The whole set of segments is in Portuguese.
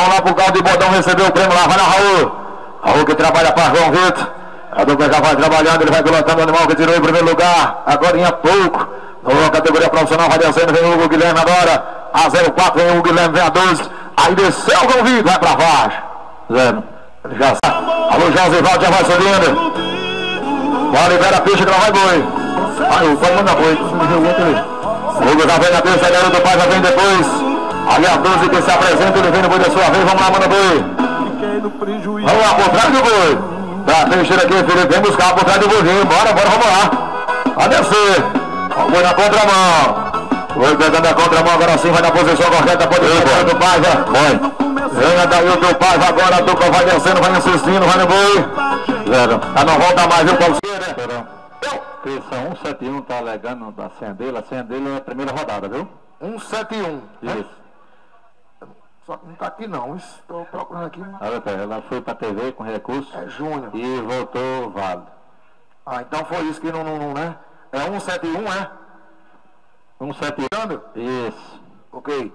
vão lá pro caldo de bordão receber o prêmio lá. Vai na Raul. Raul que trabalha para João Vitor. A dupla já vai trabalhando, ele vai pilotando o animal que tirou em primeiro lugar. Agora em pouco. Na categoria profissional vai descendo, vem o Hugo Guilherme agora. A 04 vem o Hugo Guilherme, vem a 12. Aí desceu o João Vitor, vai pra baixo. Zero. Já sai. Alô, Josivaldo já vai subindo. Bola libera a pista que não vai boi. Vai o Hugo, manda boi. O Hugo já vem na pista, a galera do pai já vem depois. Aí a 12 que se apresenta, ele vem no boi da sua vez. Vamos lá, manda boi. Vamos lá, por trás do boi. Tá, trincheira aqui, Felipe, vem buscar por trás do Bozinho. Bora, bora, vamos lá. Vai descer. Foi na contramão. Foi pegando a contramão, agora sim vai na posição correta. Pode ir do Paz, vem daí o do Paz agora. A dupla vai descendo, vai insistindo, vai no boi. Zero. Ah, não volta mais, viu, Paulo? Terça 171, tá alegando da Sendela. Sendela é a primeira rodada, viu? 171. Isso. Só que não está aqui não, estou procurando aqui. Olha, pera, ela foi para a TV com recurso. É Júnior. E voltou válido. Ah, então foi isso que não, né? É 171, é? 171? Isso. Ok.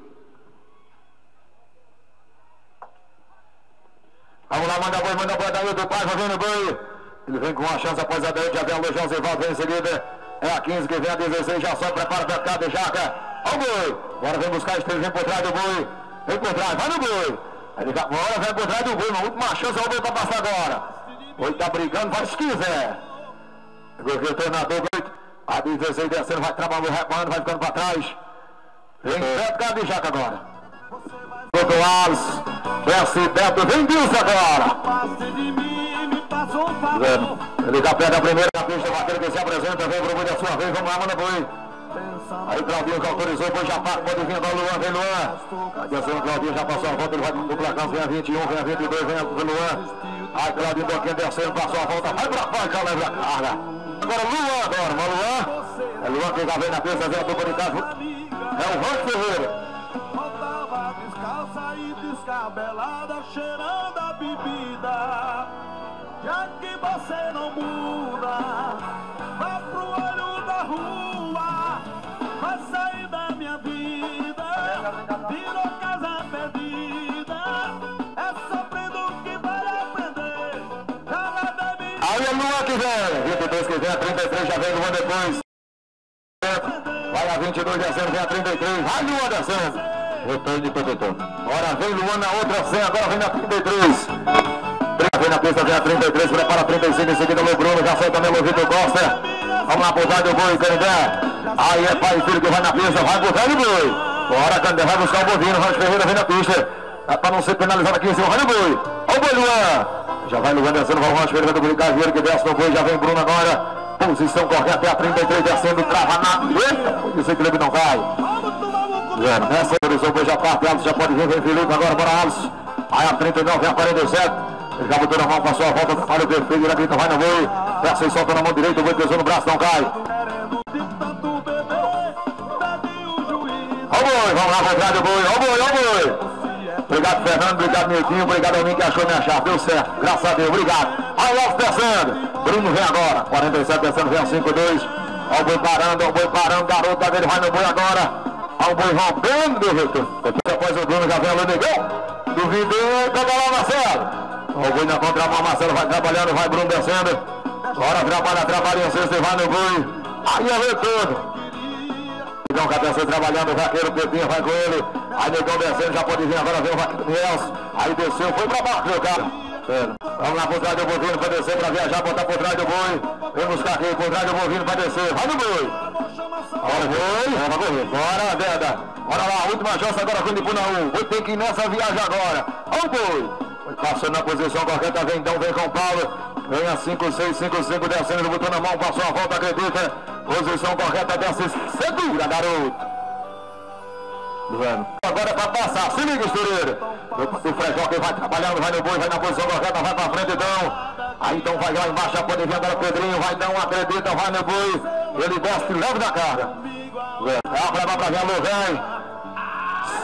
Vamos lá, manda boi, daí o do Paz, vai vendo o boi. Ele vem com uma chance após a 10, já vem o Lujão, Zivaldo vem em seguida. É a 15 que vem, a 16, já só prepara para cá, de jaca. Olha o boi. Bora vem buscar, esteve por trás do boi. Vem por trás, vai no boi. Ele vai, bora, vai por trás do boi. Uma última chance, o boi para passar agora. Boi tá brigando, vai se quiser. O treinador, a 16 descendo, vai trabalhando, vai ficando para trás. Vem perto da jaca agora. Doutor Alisson, desce perto, vem Dilson agora. Ele já pega a primeira pista, batendo que se apresenta, vem pro boi da sua vez, vamos lá, manda boi. Aí o Claudinho que autorizou, depois já passa, pode vir agora o Luan, vem Luan. Atenção, o Claudinho já passou a volta, ele vai pro placão, vem a 21, vem a 22, vem o Luan. Aí o Claudinho do aqui descendo, passou a volta, vai pra faixa, leva a carga. Agora o Luan, Luan. É Luan que já vem na pista, vem a dupla de casa. É o Ramos Ferreira. Botava descalça e descabelada, cheirando a bebida. Já que você não muda. Vem a 33, já vem Luan depois. Vai a 22 descendo, vem a 33. Vai Luan descendo. Retorno de protetor. Agora vem Luan na outra 100, agora vem na 33. Vem na pista, vem a 33, prepara a 35. Em seguida o Bruno, já sai também o Vitor Costa. Vamos lá pro Zé do Boi, Candé. Aí é pai e filho que vai na pista, vai pro Zé do Boi. Bora, Candé, vai buscar o Bovinho. Ramos Ferreira vem na pista. É pra não ser penalizado aqui em cima, vai no Boi. Olha o Boi, Luan. Já vai Luan descendo, vai o Rocha, vai do Ricardo, que desce no boi, já vem Bruno agora. Posição correta, é a 33 descendo, trava na... Eita, esse clube não cai. Nessa posição, boi já parte, Alisson já pode vir, vem Felipe, agora bora Alisson. Aí a 39, vem a 47. Ele já botou na mão, passou a volta, falha o perfeito, ele grita, vai no boi. Desce e solta na mão direita, o boi pesou no braço, não cai. Ó o boi, vamos lá, vai atrás do boi, ó o boi, ó o boi. Obrigado, Fernando. Obrigado, Miltinho. Obrigado a mim que achou minha chave. Deu certo. Graças a Deus. Obrigado. Aí, Alves descendo. Bruno vem agora. 47 descendo. Vem a 5-2. Olha o boi parando. Olha o boi parando. Garota dele vai no boi agora. Olha o boi rompendo, Vitor. Depois o Bruno já vem a Ludegão. Duvidou. Pega lá, Marcelo. Olha o boi na contramão. Marcelo vai trabalhando. Vai Bruno descendo. Bora, trabalha. Sexta e vai no boi. Aí, é Vitor. Então, cabeça trabalhando, o vaqueiro, o Pedrinho vai com ele. Aí, Negão descendo, já pode vir agora, vem o vaqueiro Nelson. Aí desceu, foi pra baixo, meu cara. Vamos lá por trás do bovino, vai descer pra viajar, botar por trás do boi. Vem buscar aqui, por trás do bovino, vai descer. Vai no boi. Bora, boi. Vai correr. Bora, Veda. Bora lá, última chance agora com o Nipuna 1. Boi tem que ir nessa viagem agora. Olha o boi. Passou na posição correta, vem então, vem com o Paulo. Ganha 5-6, 5-5, descendo, ele botou na mão, passou a volta, acredita. Posição correta, desce, segura, garoto. Agora é pra passar, se liga, costureiro. O Frejó que vai trabalhando, vai no boi, vai na posição correta, vai pra frente, então. Aí então vai lá embaixo, já pode vir agora o Pedrinho, vai dar uma acredita, vai no boi. Ele desce, leve da carga. Abra lá pra ver, alô, vem.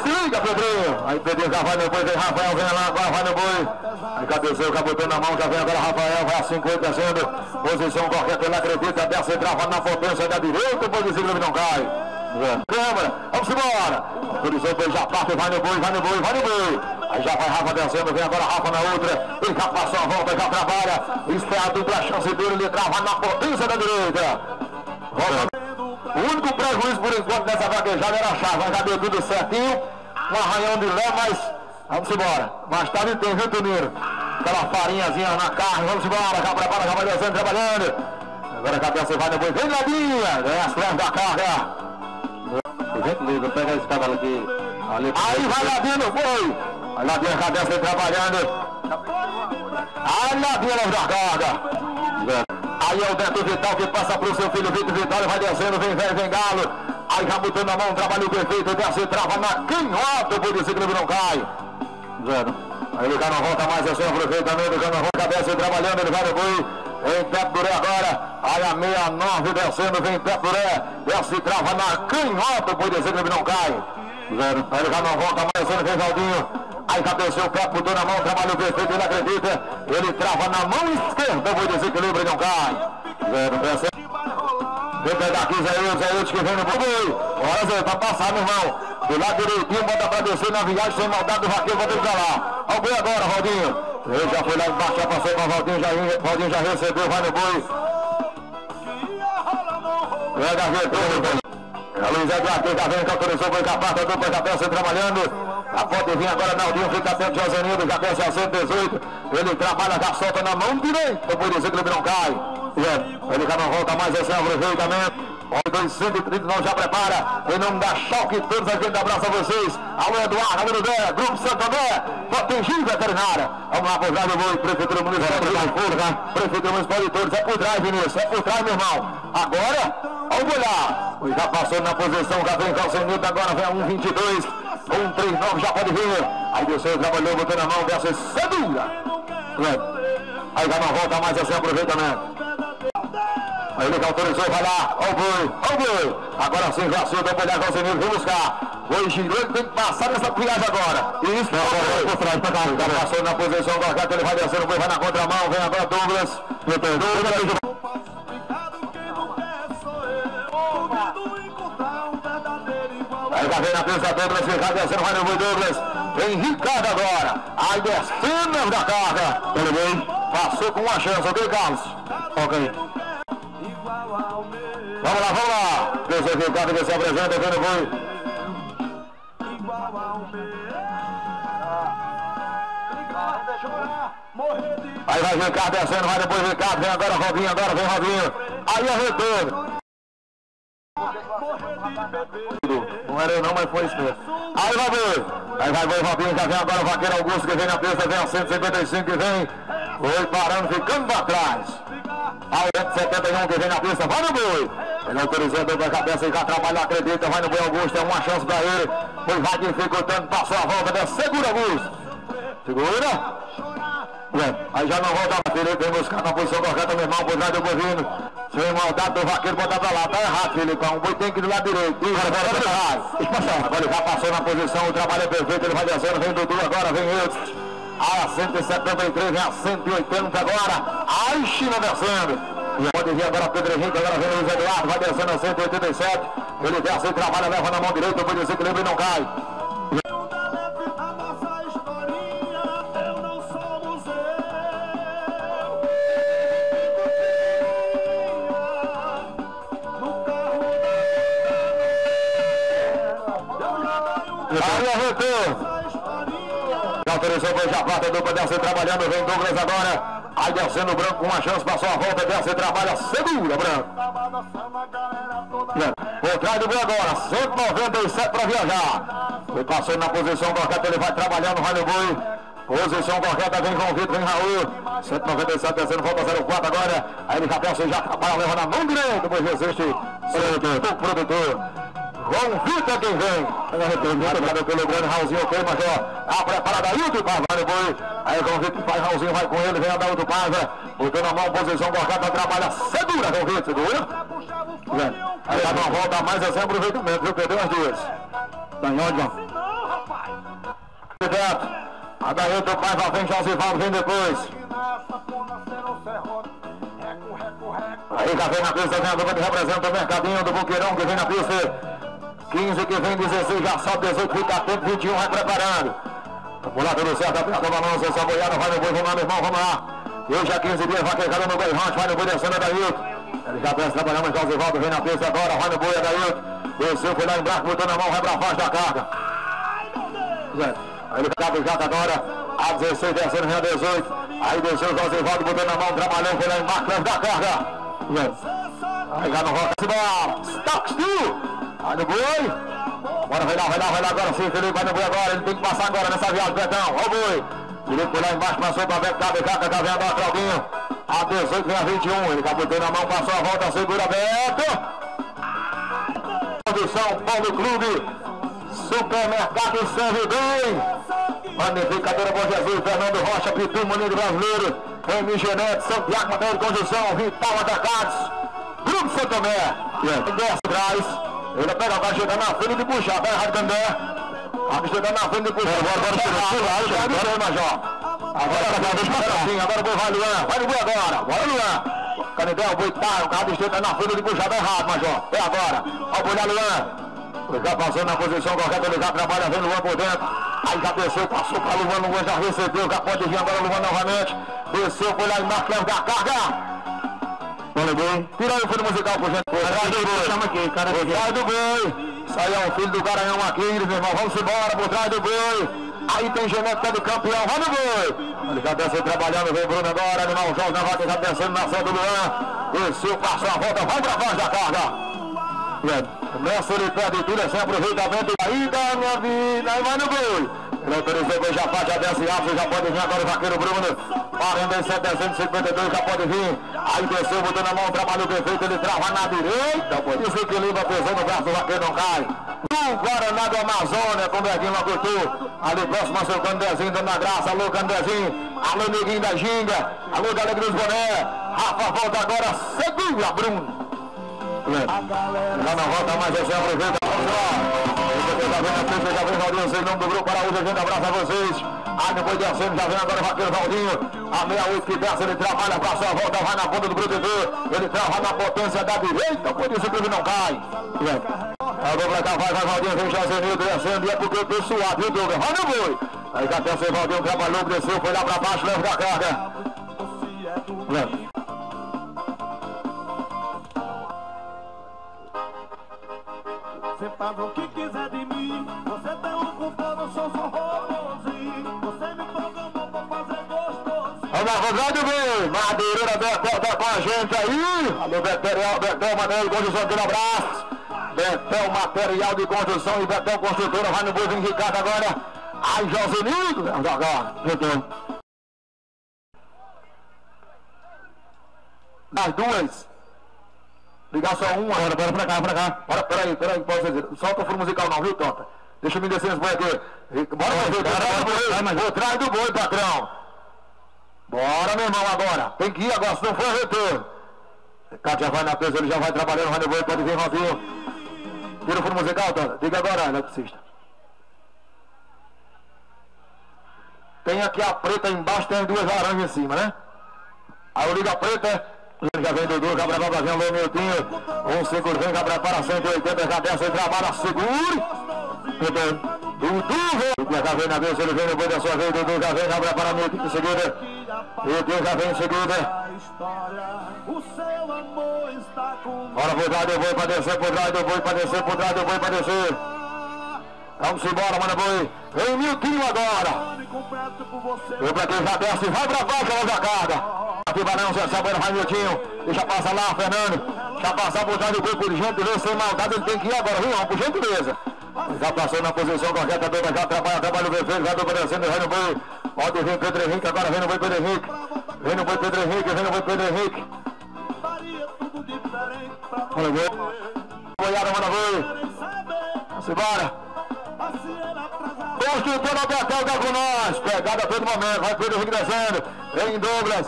Se liga, Pedrinho. Aí Pedrinho já vai no boi, vem Rafael, vem lá, agora vai no boi. Aí cabeceou, cabotando na mão, já vem agora Rafael, vai a 50 descendo, posição correta, ele acredita, desce e trava na potência da direita, o boi de não cai. Câmara, vamos embora. Turizou, dois já parte, vai no boi, vai no boi, vai no boi. Aí já vai Rafa descendo, vem agora Rafa na outra. Ele já passou a volta, já trabalha. Espera a dupla chance dele, ele trava na potência da direita. O único prejuízo por enquanto dessa vaquejada era a chave. Já deu tudo certinho. Um arranhão de lé, mas vamos embora. Mais tarde tem, viu, primeiro? Aquela farinhazinha na carne, vamos embora. Já prepara, já vai descendo, trabalhando. Agora a cabeça vai depois, vem Ladinha, ganha as pernas da carga. Por gentileza, pega esse cavalo aqui. Aí vai Ladinha no boi. A Ladinha, a cabeça vem trabalhando. A Ladinha leva da carga. Aí é o Vitor Vital que passa para o seu filho Vitor Vital, vai descendo, vem velho, vem galo. Aí já botando a mão, trabalho perfeito, desce, trava na canhota, por isso que ele não cai. Aí o cara não volta mais, eu sei aproveitando, o cara não volta, cabeça trabalhando, ele vai no boi. Vem Pepe Duré agora, aí a 69 descendo, vem Pepe Duré, desce, trava na canhota, por dizer que ele não cai. Aí ele já não volta mais, vem Claudinho, aí cabeceou o Pepe, botou na mão, trabalhou perfeito, ele acredita, ele trava na mão esquerda, por dizer que ele não cai. Vem pegar aqui, Zé Eudes que vem no boi, olha Zé, tá passado, irmão, do lado direitinho, bota pra descer na viagem, sem maldade do vaqueiro, bota ele pra lá. Olha o boi agora, Rodinho. Ele já foi lá embaixo, já passou com o Valdinho já recebeu, vai no boi. Pega a retorno. A Luiz Eduardo já vem, que autorizou, foi capaz, a dupla cabeça trabalhando. A pode vir agora, Naldinho, fica atento, Josenildo, já pensa a 118. Ele trabalha, já solta na mão direita, por isso que ele não cai. Ele já não volta mais, esse é o aproveitamento. 239 já prepara, em nome da Chalk, todos a gente abraça vocês. Alô Eduardo, número 10, Grupo Santander, protegido veterinária. Vamos lá por trás do boi, Prefeitura Municipal de Tours, Prefeitura Municipal de Tours, é por trás, Vinícius, é por trás, meu irmão. Agora, vamos olhar, já passou na posição, já vem Calcenito, agora vem a 122, 139 já pode vir. Aí desceu, trabalhou, botou na mão, desce, segura. Aí já não volta mais, esse aproveitamento. Aí ele que autorizou, vai lá, ó o boi, ó o boi. Agora sim, já soltou, pode olhar o Senhor, vem buscar. Boi girou, ele tem que passar nessa pilhagem agora. Isso, agora por trás, pra cá. Já passou na posição do arcato, ele vai descendo, o boi vai na contramão, vem agora Douglas. Aí já vem na pista Douglas, Ricardo descendo, vai no boi Douglas. Vem Ricardo agora, aí descendo da carga. Tudo bem? Passou com uma chance, ok, Carlos? Ok. Vamos lá, vamos lá. Esse aqui o cara que se apresenta, vem no boi. Aí vai o Ricardo descendo, vai depois o Ricardo, vem agora Robinho, agora vem Robinho. Aí arrebentou. Não era eu não, mas foi isso mesmo. Aí vai ver. Aí vai ver o Robinho, já vem agora o vaqueiro Augusto que vem na pista, vem a 155 e vem. Foi parando, ficando pra trás. Aí 171 que vem na pista, vai no boi. Ele autorizou, deu pra cabeça e já trabalha, acredita, vai no boi Augusto, é uma chance pra ele. Foi, vai dificultando, passou a volta, né? Segura Augusto. Segura. Aí já não volta mais, Felipe, vem buscar na posição correta, meu irmão, por trás do bovino. Sem maldade do vaqueiro, botar pra lá, tá errado, Felipe, o boi tem que ir do lado direito. Agora ele já passou na posição, o trabalho é perfeito, ele vai descendo, vem Dudu agora, vem Eudes. A 173, a 180 agora. A China descendo. Pode vir agora Pedro Henrique, agora vem o Luiz Eduardo, vai descendo a 187. Ele desce e trabalha, leva na mão direita, depois desequilibra e não cai. Aí arretou. Autorizou, foi já parte, a dupla desce trabalhando, vem Douglas agora, aí descendo o branco com uma chance, passou a volta, desce, trabalha, segura branco. Por trás do boi agora, 197 para viajar, foi passando na posição correta, ele vai trabalhando, vai no boi, posição correta, vem João Vitor, vem Raul, 197 descendo, volta 04 agora, aí ele já pensa, já trabalha, leva na mão direita, pois existe o produtor. João Vitor quem vem. Obrigado pelo grande Raulzinho, ok, Major. A preparada aí o Tupai, vai no boi. Aí João Vitor faz, Raulzinho vai com ele, vem a dar o Tupai, né? Botou na mão, posição correta, trabalha, segura, João Vitor, segura. Aí já não volta mais, é sem aproveitamento, viu? Perdeu as duas. Tá em onde, João? A daí o Tupai, vai, vem João Zivaldo, vem depois. Aí já vem na pista, vem a dupla que representa o mercadinho do Boqueirão, que vem na pista. 15 que vem, 16 já só, 18 fica atento, 21 vai preparando. Vamos lá, tudo certo, aperta o balanço, essa boiada vai no boi, vamos lá, meu irmão, vamos lá. Eu já 15 dias, vai queijada no boi, vai no boi, descendo, Adailton. Ele já pensa trabalhando, mas Josivaldo vem na pista agora, vai no boi, Adailton. Desceu, foi lá embaixo, botou na mão, vai pra baixo da carga. Aí ele tá pro jato agora. A 16, descendo, vem a 18. Aí desceu o Josivaldo, botou na mão, trabalhando, foi lá embaixo, leva da carga. Aí já não roca, se dá, toque, tu! Vai no boi. Bora, vai lá agora sim, Felipe. Vai no boi agora. Ele tem que passar agora nessa viagem, Betão. Olha o boi. Felipe foi lá embaixo, passou pra Beto. Tá vendo a Claudinho. A 18 vem a 21. Ele tá botando na mão, passou a volta, segura Beto. Produção, Paulo Clube. Supermercado Serve Bem. Magnificadora Bom Jesus, Fernando Rocha, Pitu, Munido Brasileiro. MG Neto, Santiago, Matéria de Construção, Vital Atacados. Grupo São Tomé. Desce atrás. Ele pega, vai chegar na frente de puxar, vai errado Candé. Vai chegar na frente de puxar. Agora tirou, Major. Agora tá a vez pra agora o boi vai Luan, vai no boi agora, bora Luan. Candé, o boi tá, o carro está na frente de puxar, vai errado Major, é agora. Olha o boi da Luan. Ele já passou na posição correta, ele já trabalha, vem Luan por dentro. Aí já desceu, passou pra Luan já recebeu, já pode vir agora Luan novamente. Desceu, foi lá e marca, leva da carga. Tira aí o filho musical por gente. Por trás do boi. Saiu o filho do Garanhão aqui, meu irmão. Vamos embora por trás do boi. Aí tem Genete que é do campeão. Vai no boi. Ele já desceu trabalhando. Vem Bruno agora. Animal Jorge na volta. Já descendo na frente do Luan. Desceu, passou a volta. Vai pra baixo da carga. Começa ele perde tudo. É sem aproveitamento. Aí dá minha vida. Aí vai no boi. Ele autorizou o boi. Já faz, já desce alto. Já pode vir agora o vaqueiro Bruno. 47, 252, já pode vir. Aí desceu, botou na mão, trabalhou perfeito. Ele trava na direita, pô. Desequilibra, pesou no braço, o vaqueiro não cai. No Guaraná do Amazônia, com o Pedrinho lá curtiu. Ali próximo ao seu Candezinho, dando a graça. Alô, Candezinho. Alô, neguinho da ginga. Alô, galera dos boné. Rafa volta agora, segura, Bruno. Já não volta mais, já se aproveita. Vamos lá. Você já vem na frente, já vem Rodinho, vocês não dobrou para hoje. A gente abraça a vocês. Aí depois de aceno, já vem agora o vaqueiro Raulzinho. A 68 que desce, ele trabalha, passa a volta, vai na ponta do protetor. Ele trava na potência da direita, por isso o clube não cai. Agora pra cá, vai Raulzinho, vem Josenil, descendo, e é porque eu tô suado, viu, Douglas? Vai no boi. Aí já desceu o Raulzinho, trabalhou, desceu, foi lá pra baixo, leva da carga. Você paga o que quiser de mim, você tem um culpado, eu sou só roubo. Vamos do bem, Madureira Betel tá com a gente aí. Alô, Betel, Maneiro, Construção, de abraço. Betel, Material de Construção e Betel, Construtora, vai no boi, vem Ricardo agora. Ai, Josinildo, vamos agora, das duas. Ligar só uma, agora, bora pra cá. Bora, peraí, pode dizer. Solta o furo musical não, viu, tonta? Deixa eu me descer nos boi aqui. Bora, meu boi, por trás do boi, patrão. Bora, meu irmão, agora. Tem que ir agora, se não for retorno. Cátia vai na pesa, ele já vai trabalhando, vai no boi, pode vir, Robinho. Tira o fundo musical, Tanda. Diga agora, eletricista. Tem aqui a preta embaixo, tem duas laranjas em cima, né? Aí eu ligo a preta. Já vem Dudu, já brava, já vem o Leoninho. 1,5 vem, já prepara 180, já desce, ele trabalha, segure. Dudu vem. Já vem na vez, ele vem no boi da sua vez, Dudu já vem, já prepara muito em seguida. Meu Deus, já vem em seguida. Bora por trás do boi pra descer, por trás do boi pra descer. Vamos embora, mano boi. Vem Miltinho agora. Vem pra quem já desce, vai pra baixo, vai pra carga. Aqui vai não, vai Miltinho. Deixa passar lá, Fernando. Deixa passar por trás do boi, por gentileza, sem maldade, ele tem que ir agora, viu? Por gentileza. Já passou na posição correta, já trabalha o perfeito, já dobra descendo, vai no boi. Pode vir Pedro Henrique, agora vem no boi Pedro Henrique. Olha o gol. Boiada, manda boi. Se bora. Construtor da Betel tá com nós. Pegada a todo momento. Vai Pedro Henrique descendo. Vem Douglas.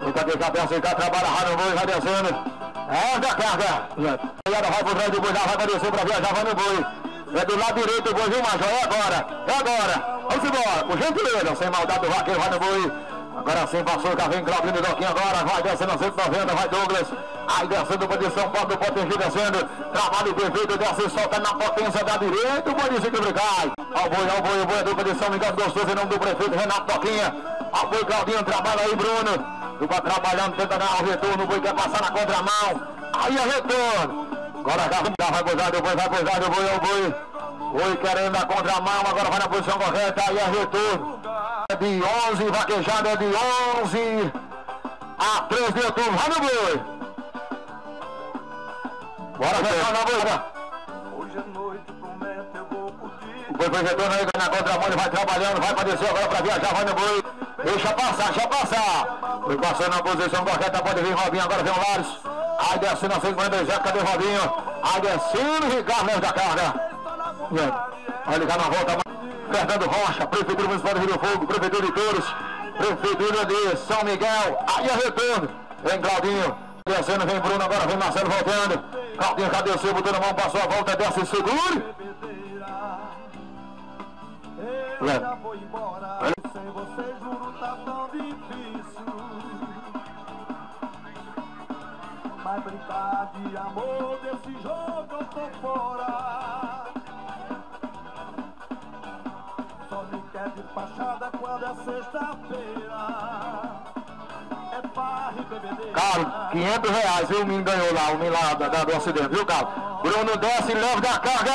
Tenta deixar pra aceitar, trabalha raro no boi, vai descendo. É da carga. Boiada vai por trás do boi, já vai descer pra viajar, vai no boi. É do lado direito o boi, viu, Major? É agora. Vamos embora. Por gentileza, sem maldade do vaqueiro, vai no boi. Agora sim, passou, já vem Claudinho e Doquinho agora. Vai descendo a 190, vai Douglas. Aí descendo o Bodição, pode o Potengi descendo. Trabalho perfeito, desce e solta na potência da direita. O Bodição que cai. Ao boi do Bodição, ligado gostoso em nome do prefeito Renato Toquinha. Ao boi Claudinho, trabalha aí, Bruno. Tupai trabalhando, tenta dar o retorno. O boi quer passar na contramão. Aí é retorno. Agora vai gozar, depois vai gozar, depois é o boi. Boi querendo a contramão, agora vai na posição correta, aí é retorno. É de 11, vaquejada é de 11 a 3 de outubro. Vai no boi. Bora, retorno na boia. Hoje à noite prometo eu vou curtir. O boi vai retorno aí, na contramão, ele vai trabalhando, vai para descer agora para viajar, vai no boi. Deixa passar, deixa passar. Foi passando na posição correta, pode vir Robinho, agora vem o Alisson. Aí descendo a 5,47, cadê o Robinho? Aí descendo o Ricardo da carga. Vai ligar na volta. Fernando Rocha, Prefeitura Municipal do Rio do Fogo, Prefeitura de Touros, Prefeitura de São Miguel. Aí é retorno. Vem Claudinho. Descendo, vem Bruno, agora vem Marcelo voltando. Claudinho cadê o seu? Botou na mão, passou a volta, desce e segura. Vai brincar de amor, desse jogo eu tô fora. Só me quer de fachada quando é sexta-feira. É barra e bebedeira. Carlos, R$500, viu? O menino ganhou lá, o menino lá do acidente, viu, Carlos? Bruno desce e leva da carga.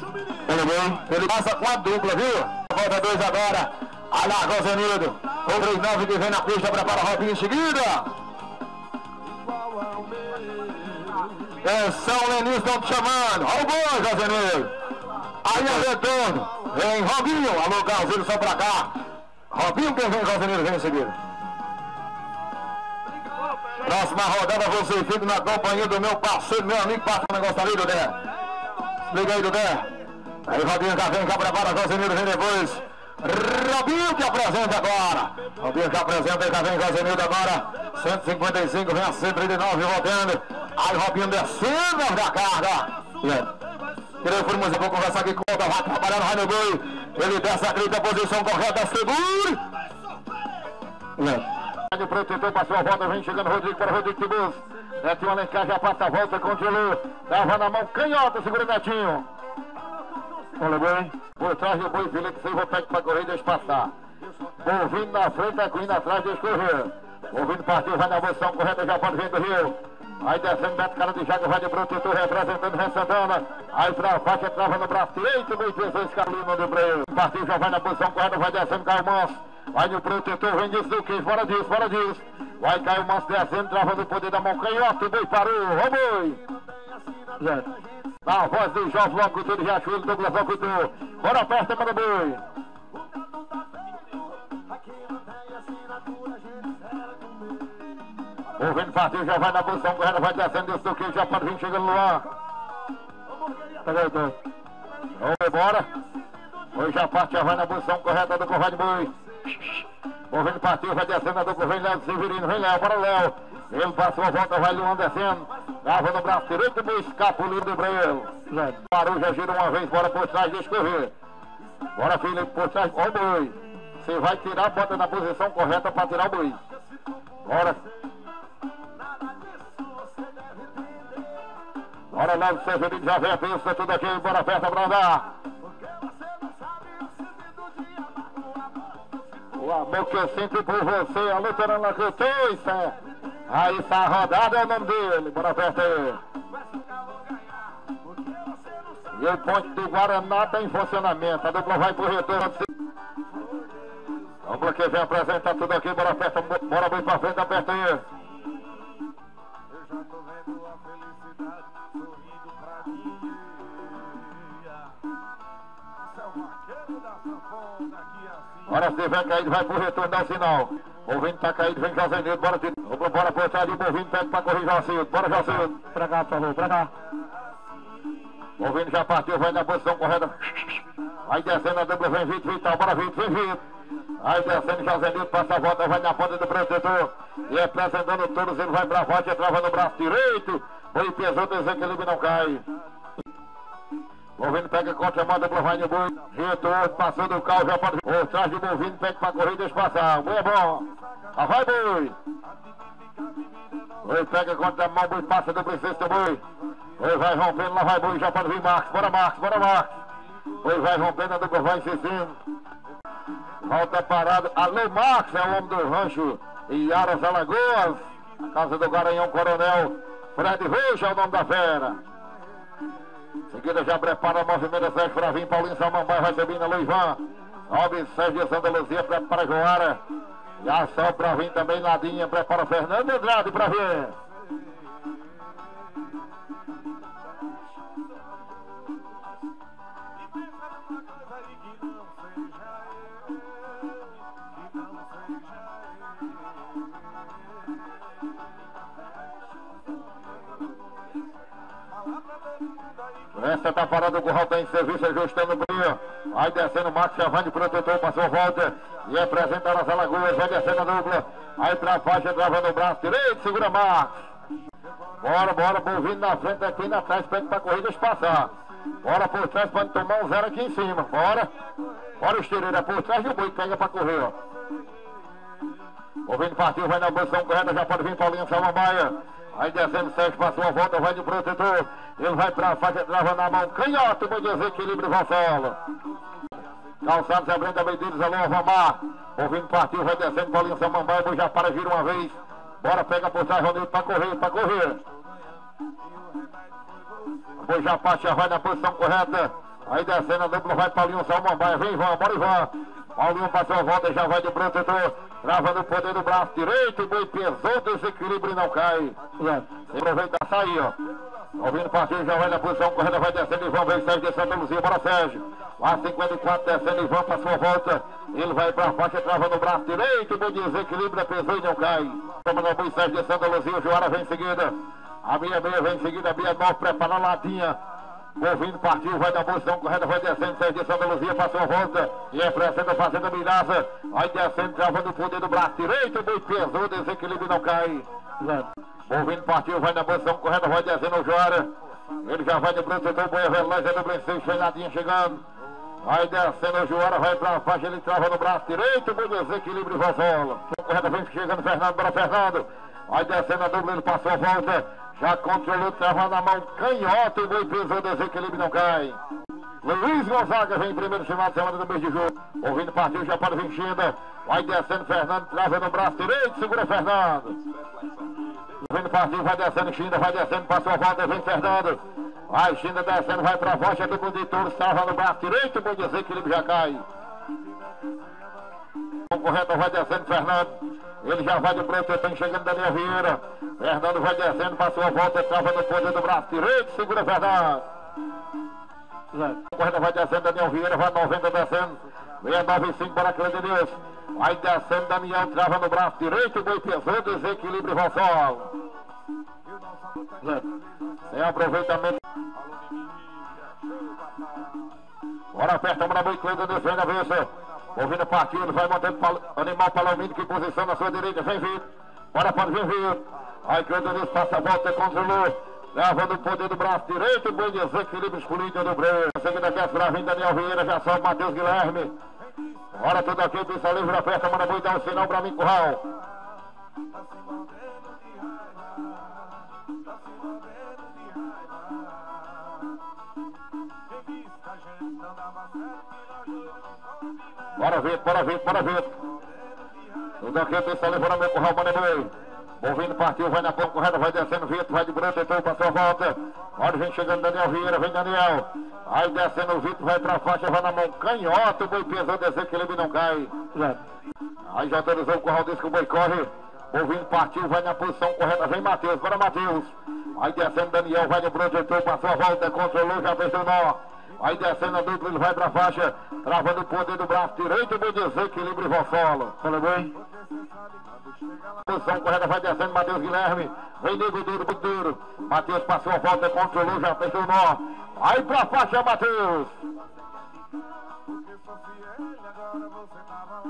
Tudo bem? Ele passa com a dupla, viu? Falta dois agora. Alarga o Zenildo. O 39 que vem na pista, prepara a Robinho em seguida. É São Lenis, estão te chamando. Olha o gol, José Neiro. Aí é retorno. Vem Robinho. Alô, Carlos, só pra cá. Robinho quem vem, José Neiro, vem em seguida. Próxima rodada, você fica na companhia do meu parceiro, meu amigo, passa o negócio ali, Dudé. Liga aí, Dudé. Aí Robinho já vem, já prepara, José Neiro vem depois. Robinho que apresenta agora. Robinho que apresenta, aí já vem José Neiro agora. 155, vem a 139, voltando. Aí Robinho descendo da carga. Telefone musical, vou conversar aqui com o Otávio. Vai trabalhando, vai no gol. Ele desce a grita, posição correta, seguro. De preto então passou a volta, vem chegando Rodrigo para Rodrigo de Bus. Netinho Alencar já passa a volta, continua. Leva na mão, canhota, segura Netinho. Olha bem. Por trás do boi, Felipe, sem voltar para correr, deixa passar. Ouvindo na frente, acuindo atrás, deixa correr. Ouvindo partiu, vai na posição correta, já pode vir do Rio. Aí descendo, mete cara de jaca, vai de Bruno, Tutu representando o Santana. Aí pra faixa, trava no braço direito, 2,16, Carlinho, mandou pra ele. Partiu, já vai na posição correta, vai descendo, cai o Manso. Vai no Bruno, Tutu, vem disso do que? Fora disso, fora disso. Vai cair o Manso descendo, travando o poder da mão canhota, o boi parou, ô boi. Na voz do João Vitor, Coutinho de Riachuelo, Douglas, Coutinho. Bora perto, manda boi. O Vini partiu, já vai na posição correta, vai descendo, desse toque, já pode vir chegando no ar. Vamos embora. Hoje a parte já vai na posição correta do Corvai de Boi. O Vini partiu, vai descendo, a dupla vem Léo, Severino, vem Léo, bora Léo. Ele passou a volta, vai Luan descendo. Lava no braço direito, boi, escapa o livro pra ele. Parou, já gira uma vez, bora por trás, deixa correr. Bora Felipe, por trás, olha o boi. Você vai tirar, bota na posição correta pra tirar o boi. Bora. Bora lá do Severino, já vem a pista, tudo aqui, bora perto pra andar. O amor que eu sinto por você, a luterana que eu tenho, isso é. Aí essa rodada é o nome dele, bora perto aí. E o ponte do Guaraná tá em funcionamento, a dupla vai pro retorno. Vamos que vem apresentar tudo aqui, bora perto, bora bem pra frente, aperta aí. Hora se vem caído, vai pro retorno, dá o sinal. Bovinho tá caído, vem José Nildo, bora de novo. Bora por trás de Bovinho, pede pra correr José. Bora José, pra cá, por favor, pra cá. Bovinho já partiu, vai na posição correta. Aí descendo a dupla, vem Vitor Vital, bora Vitor, vem Vitor. Aí descendo José Nildo, passa a volta, vai na ponta do protetor. E representando todos, ele vai pra volta, trava no braço direito. Boi pesou, desequilíbrio não cai. Bovino pega contra a mão, dupla vai no boi. Retorno, passou do carro, já pode. Por trás de Bovino, pega pra correr e deixa passar. O boi é bom. Ah, vai, boi. Ele pega contra a mão, Bui passa do sexto Bui. Ele vai rompendo, lá vai Bui, já pode vir Marcos. Bora Marcos, bora Marcos. Bui vai rompendo, a dupla vai insistindo. Volta parado. Alô Marcos, é o homem do rancho Iaras Alagoas. Casa do Garanhão Coronel. Fred Veja é o nome da fera. Em seguida já prepara a movimento Sérgio para vir. Paulinho Salmambai vai subindo, Luiz Van. Robin Sérgio de Santa Luzia prepara a Joara. Já só para vir também Ladinha, prepara Fernando Andrade para vir. Essa tá parada, o Curral tem serviço, ajustando o brilho. Vai descendo o Max Chavani, protetor, passou volta. E apresenta nas Alagoas, vai descendo a dupla. Aí pra faixa, travando o braço direito, segura Max. Bora, bora, por vindo na frente, aqui na trás, pede pra corrida passar. Bora por trás, pode tomar um zero aqui em cima, bora. Bora o estireira, por trás do boi, pega pra correr, ó. O vindo partiu, vai na posição correta, já pode vir Paulinho Salamaia. Aí descendo, Sérgio passou a volta, vai de protetor. Ele vai pra faixa, trava na mão, canhoto, bom desequilíbrio, Marcelo. Calçado se abrindo a meio deles, alô, Vamar. O vindo partiu, vai descendo, Paulinho Samambaia, já para, gira uma vez. Bora, pega por trás, Ronildo, pra correr, pra correr. O Japá já vai na posição correta. Aí descendo a dupla, vai Paulinho Salmambaia, vem Ivan, bora Ivan. Paulinho passou a volta, já vai de protetor. Trava no poder do braço direito, boi pesou, desequilíbrio e não cai. Se aproveita a sair, ó. Ouvindo o partido, já vai na posição correta, vai descendo Ivan, vem Sérgio de Santa Luzia, bora Sérgio. Lá 54, descendo Ivan, passou a volta. Ele vai pra faixa, trava no braço direito, boi desequilíbrio, pesou e não cai. Toma no boi Sérgio de Santa Luzia, o Joara vem em seguida. A Bia Meia vem em seguida, a Bia 9 prepara a Ladinha. Ouvindo partiu, vai na posição correta, vai descendo, Sérgio de Santa Luzia, passou a volta. E apresenta, fazendo a miraça. Vai descendo, travando o poder do braço direito, boi pesou, desequilíbrio não cai. Ouvindo partiu, vai na posição correta, vai descendo o Joara. Ele já vai de protetor, boi a velagem do Brincejo, foi Ladinha chegando. Vai descendo o Joara, vai pra faixa, ele trava no braço direito, boi desequilíbrio, vai solo. Correta vem chegando, Fernando, bora Fernando. Vai descendo a dupla, ele passou a volta. Já controlou, trava na mão, canhoto, boi pesou, desequilíbrio não cai. Luiz Gonzaga vem em primeiro final de semana do mês de jogo. Ouvindo partiu, já para Vinchida. Vai descendo, Fernando, trava no braço direito, segura Fernando. Ouvindo partiu, vai descendo, China, vai descendo, passou a volta, vem Fernando. Vai, China descendo, vai para a voz, é do condutor, trava no braço direito, boi desequilíbrio já cai. O correto vai descendo, Fernando. Ele já vai de protetor, chegando da linha Vieira. Fernando vai descendo, passou a volta, trava no poder do braço direito, segura Fernando. A corrida vai descendo, Daniel Vieira, vai 90 descendo, 695 para Clandinho. Vai descendo, Daniel trava no braço direito, boi pesou, desequilíbrio, Rossol. Sem aproveitamento. Bora aperta, bora boi, Clandinho, vem na vez. Ouvindo partir, ele vai mantendo o animal Palomino que posição na sua direita, vem vir. Bora para vir vir. Aí Claudinho passa a volta, controlou. Levando o poder do braço direito, bom desequilíbrio escolhido do Breu. Seguindo aqui a vem Daniel Vieira, já sobe Matheus Guilherme. Bora tudo aqui, pista livre, aperta, manda boi, dá um sinal para mim, Curral. Bora ver, bora ver, bora ver. O Douglas está levando o Curral, manda boi. Ouvindo partiu, vai na ponta correta, vai descendo Vitor, vai de branco, então passou a volta. Olha, vem chegando Daniel Vieira, vem Daniel. Aí descendo o Vitor, vai pra faixa, vai na mão, canhoto, o boi pesou, desequilíbrio não cai. Aí já autorizou o Curral, diz que o boi corre. Ouvindo partiu, vai na posição correta, vem Matheus, bora Matheus. Aí descendo Daniel, vai de branco, então passou a volta, controlou, já fez o nó. Aí descendo a dupla, ele vai pra faixa, travando o poder do braço direito, boi desequilíbrio, vó solo. Tudo bem? Posição correta, vai descendo Matheus Guilherme. Vem nego duro, muito duro. Matheus passou a volta, controlou, já fez o nó. Aí pra faixa, Matheus.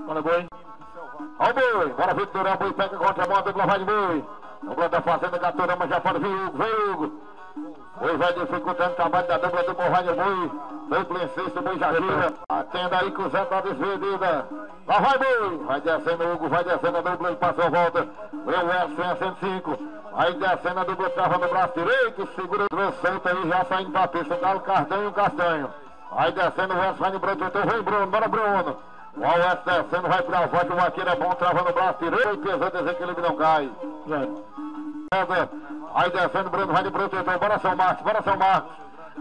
Olha o boi. Olha o boi. Bora, Vitor, é o boi, pega contra a mão, dupla vai de boi. O boi da fazenda, gatura, mas já pode vir Hugo, vem Hugo. Hoje vai dificultando o trabalho da dupla do Borraio Boi. Dupla insisto, Boi já gira. Atenda aí que o Zé tá despedida. Lá vai Boi. Vai descendo o Hugo, vai descendo a dupla, ele passou a volta. Vem o F105. Aí descendo a do Gustavo no braço direito, segura o vencente aí, já saindo da pista, dá o Cardanho e o Castanho. Aí descendo o vencente, o produtor, vem Bruno, bora Bruno. O Alves descendo, vai pra volta, o vaqueiro é bom, trava no braço direito, pesando, desequilíbrio não cai. Aí descendo, Bruno vai de protetor, bora São Marcos, bora São Marcos.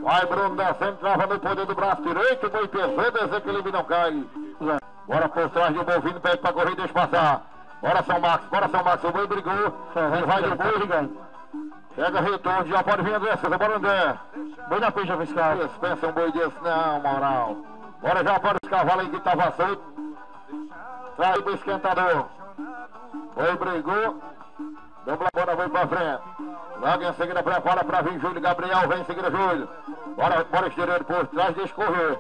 Vai Bruno descendo, trava no poder do braço direito, boi pesando, desequilíbrio não cai. Bora por trás de um bovino, pede pra correr e deixa passar. Bora São Marcos, o boi brigou, ele vai de boi, pega retorno, já pode vir André, bora André. Boi na pista fiscal. Pensa um boi desse, não, moral. Bora já para os cavalos aí que tava aceito. Trai do esquentador. Boi brigou. Dupla bola, boi pra frente. Logo em seguida prepara pra vir Júlio Gabriel, vem em seguida Júlio. Bora estireiro por trás, deixa correr.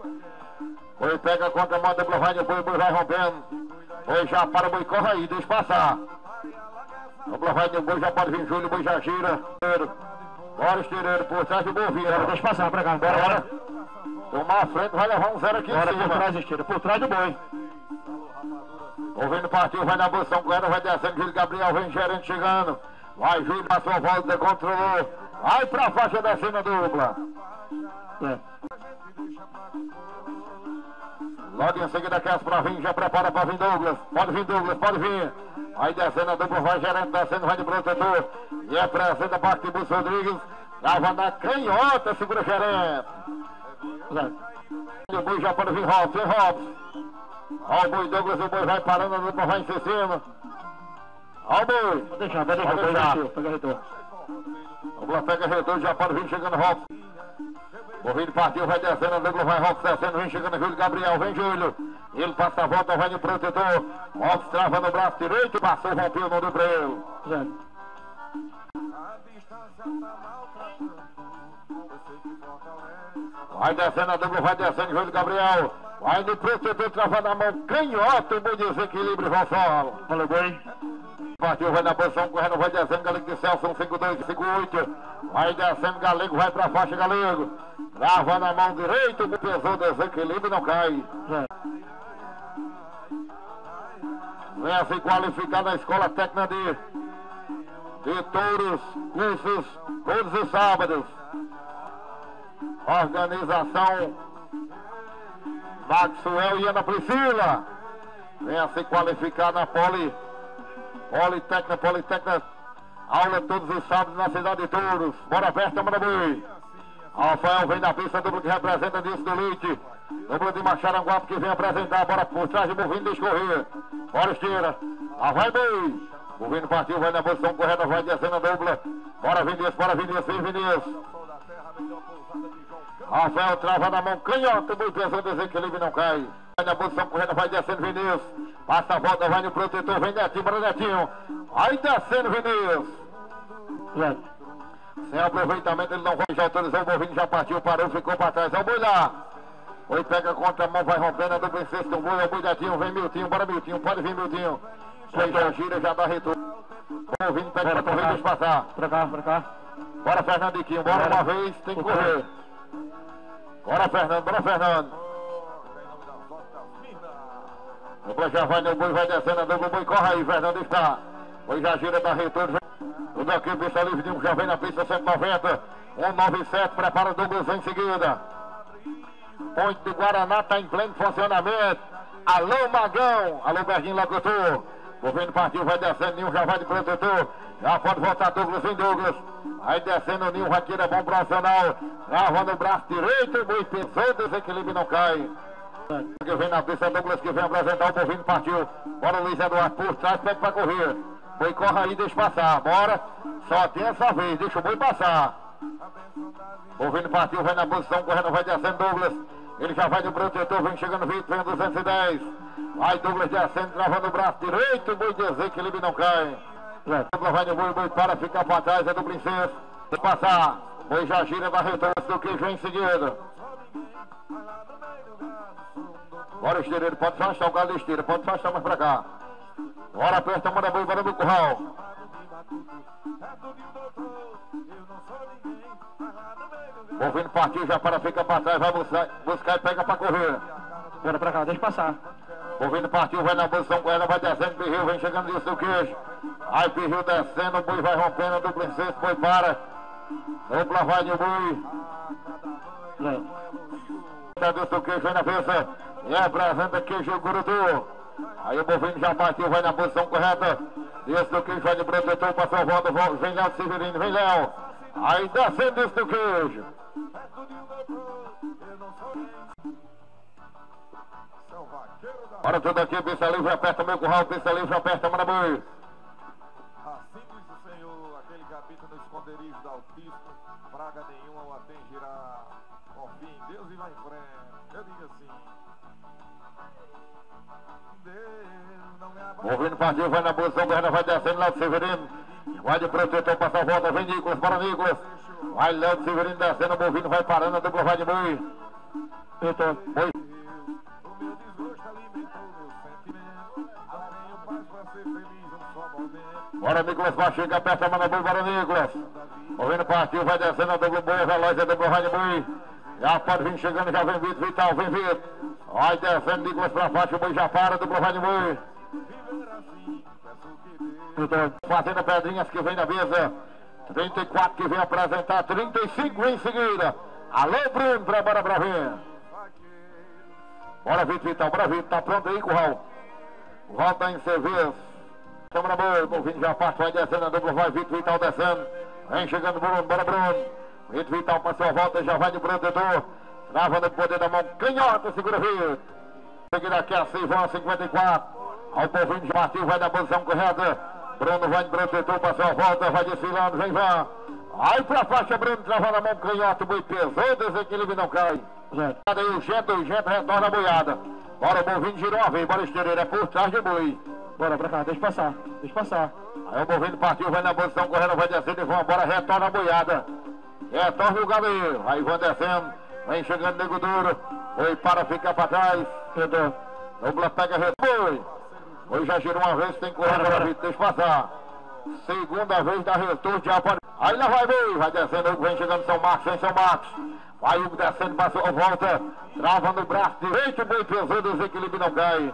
Boi pega contra a mão, dupla vai depois, boi vai rompendo. Boi já para, o boi corre aí, deixa passar. Dupla vai de boi, já pode vir Júlio, boi já gira. Bora estireiro por trás do boi vira. Deixa passar pra cá, bora. Tomar a frente, vai levar um zero aqui em cima. Por trás estireiro, por trás do boi. Ouvindo partiu, vai na posição com ela, vai descendo, Júlio Gabriel, vem gerente chegando. Vai Júlio, passou a volta, controlou. Vai pra faixa descendo a dupla. Logo em seguida quer pra vir, já prepara pra vir Douglas. Pode vir Douglas, pode vir. Aí descendo a dupla, vai gerente descendo, vai de protetor. E é presente a parte de Bus Rodrigues. Lava na canhota, segura gerente. O boi já pode vir Robson, Robson. Ó o boi Douglas, o boi vai parando, a dupla vai insistindo. Ó o boi. Pode deixar. Pega retorno. A dupla pega retorno, já pode vir chegando Robson. Corrido partiu, vai descendo, a dupla vai Robson descendo, vem chegando Júlio Gabriel, vem Júlio. Ele passa a volta, vai no protetor. Robson trava no braço direito, passou, rompeu, não deu pra ele. Vai descendo, a dupla vai descendo, Júlio Gabriel. Vai no protetor, trava na mão, canhoto, bom desequilíbrio, vão só. Valeu, bem. Partiu, vai na posição, correndo, vai descendo, Galego de Celso, 15258. Vai descendo, Galego, vai pra faixa, Galego. Trava na mão direita, pesou, desequilíbrio, não cai. Vem a se qualificar na escola técnica de touros, cursos, todos os sábados. Organização Maxwell e Ana Priscila. Vem a se qualificar na Politécnica, aula todos os sábados na cidade de Touros. Bora perto, manda boi. Rafael vem na pista, dupla que representa disso do Leite. Dupla de Macharanguape que vem apresentar. Bora por trás do Bovino descorrer. Bora esteira. Lá vai boi. Bovino partiu, vai na posição correta, vai descendo a dupla. Bora Vinícius. Rafael trava na mão, canhota, boi pesando, desequilíbrio não cai. Vai na posição correta, vai descendo Vinícius. Passa a volta, vai no protetor, vem Netinho, bora Netinho. Aí descendo Vinícius. Sem aproveitamento, ele não vai, já autorizou o bovinho, já partiu, parou, ficou pra trás, é o boi lá. Boi pega contra a mão, vai rompendo, a dupla em sexto, o boi, é o boi Netinho, vem Miltinho, bora Miltinho, pode vir Miltinho. Foi já gira, já dá retorno. O bovinho pega pra correr, deixa passar. Pra cá. Bora Fernandiquinho, bora uma vez, tem que correr. Bora Fernando. O boi já vai, o boi vai descendo, a dupla, o boi corre aí, Fernando está. Boi já gira, dá retorno. O daqui, pista livre de um, já vem na pista 190. 197, prepara o Douglas em seguida. Ponte do Guaraná está em pleno funcionamento. Alô, Magão. Alô, Berginho, locutor. Governo partiu, vai descendo, Ninho já vai de protetor. Já pode voltar Douglas em Douglas. Aí descendo o Ninho, raqueira bom para o Nacional. Trava no braço direito, boi pensou, desequilíbrio não cai. Que vem na pista, Douglas que vem apresentar, o Bovino partiu. Bora Luiz Eduardo por trás, pede para correr. Boi corre aí, deixa passar, bora. Só tem essa vez, deixa o boi passar. Bovino partiu, vai na posição, correndo, vai descendo Douglas. Ele já vai no protetor, vem chegando Vitor, vem 210. Vai Douglas descendo, travando o braço direito, o boi desequilíbrio não cai. Douglas vai no boi, o boi para, fica para trás, é do Princesa. Deixa passar, boi já gira, vai retorno do que vem em seguida. Bora estireiro, pode só achar o galo da esteira, pode só achar mais pra cá. Bora aperta, manda boi, bora do curral. Bovino partiu, já para, fica pra trás, vai buscar e pega pra correr. Bora pra cá, deixa passar. Bovino partiu, vai na posição com ela, vai descendo, berreu, vem chegando disso do queijo. Aí Piju descendo, o Bui vai rompendo, a dupla incenso foi para. Dupla vai de Bui. Cadê queijo aí na peça? E apresenta queijo Gurudu. Aí o Bovinho já partiu, vai na posição correta. Isso queijo vai de protetor, passou o voto, vem Léo Severino, vem Léo. Aí descendo isso queijo. Olha tudo aqui, pista livre, aperta o meu curral, pista livre, aperta, manda boi. Assim diz o Senhor, aquele que habita no esconderijo do Altíssimo, praga nenhuma o atingirá. Confia em Deus e vai em frente. Eu digo assim: Deus não me abate. Ouvindo partiu, vai na posição, Guerra vai descendo, Léo de Severino. Vai de protetor, passa a volta, vem Nicolas, bora Nicolas. Vai Léo de Severino descendo, o Bovino vai parando, a dupla vai de boi. Então, boi. Bora, Nicolas, baixinho, aperta a mão na boi, bora, Nicolas. Ouvindo partiu, vai descendo, a dupla boi, veloz, a dupla vai de boi. Já pode vir chegando, já vem Vitor Vital, vem Vitor. Vai descendo, Nicolas, pra baixo, o boi já para, a dupla vai de boi. Fazendo Pedrinhas que vem na mesa. 34 que vem apresentar, 35 em seguida. Alô, Bruno, bora pra ver. Bora, Vitor Vital, bora, Vitor, tá pronto aí, curral. Volta em serviço. Tamo na boa, o Bovinho já parte, vai descendo, a dupla vai, Vitor Vital descendo. Vem chegando Bruno, bora Bruno. Vitor Vital passou a volta, já vai de protetor. Trava no poder da mão, canhota, segura Vitor. Seguindo aqui a 6, vão a 54. Aí o Bovinho já partiu, vai da posição correta. Bruno vai de protetor, passou a volta, vai desfilando, vem vá. Aí pra faixa, Bruno, trava na mão, canhota, boi pesou, desequilíbrio não cai. Aí o jeito, retorna a boiada. Bora o Bovinho, girou uma vez, bora estereira, é por trás de boi. Bora pra cá, deixa passar. Aí o Bovinho partiu, vai na posição, correndo, vai descendo e vão embora, retorna a boiada. Retorna o galeiro, aí vão descendo, vem chegando Nego Duro, foi para ficar pra trás, perdeu. Dupla pega, retorno. Hoje já girou uma vez, tem correndo, bora. Deixa passar. Segunda vez da retorno, já pode. Aí lá vai ver, vai descendo, Hugo vem chegando São Marcos. Vai Hugo descendo, passou, volta, trava no braço direito, bem pesado, desequilíbrio não cai.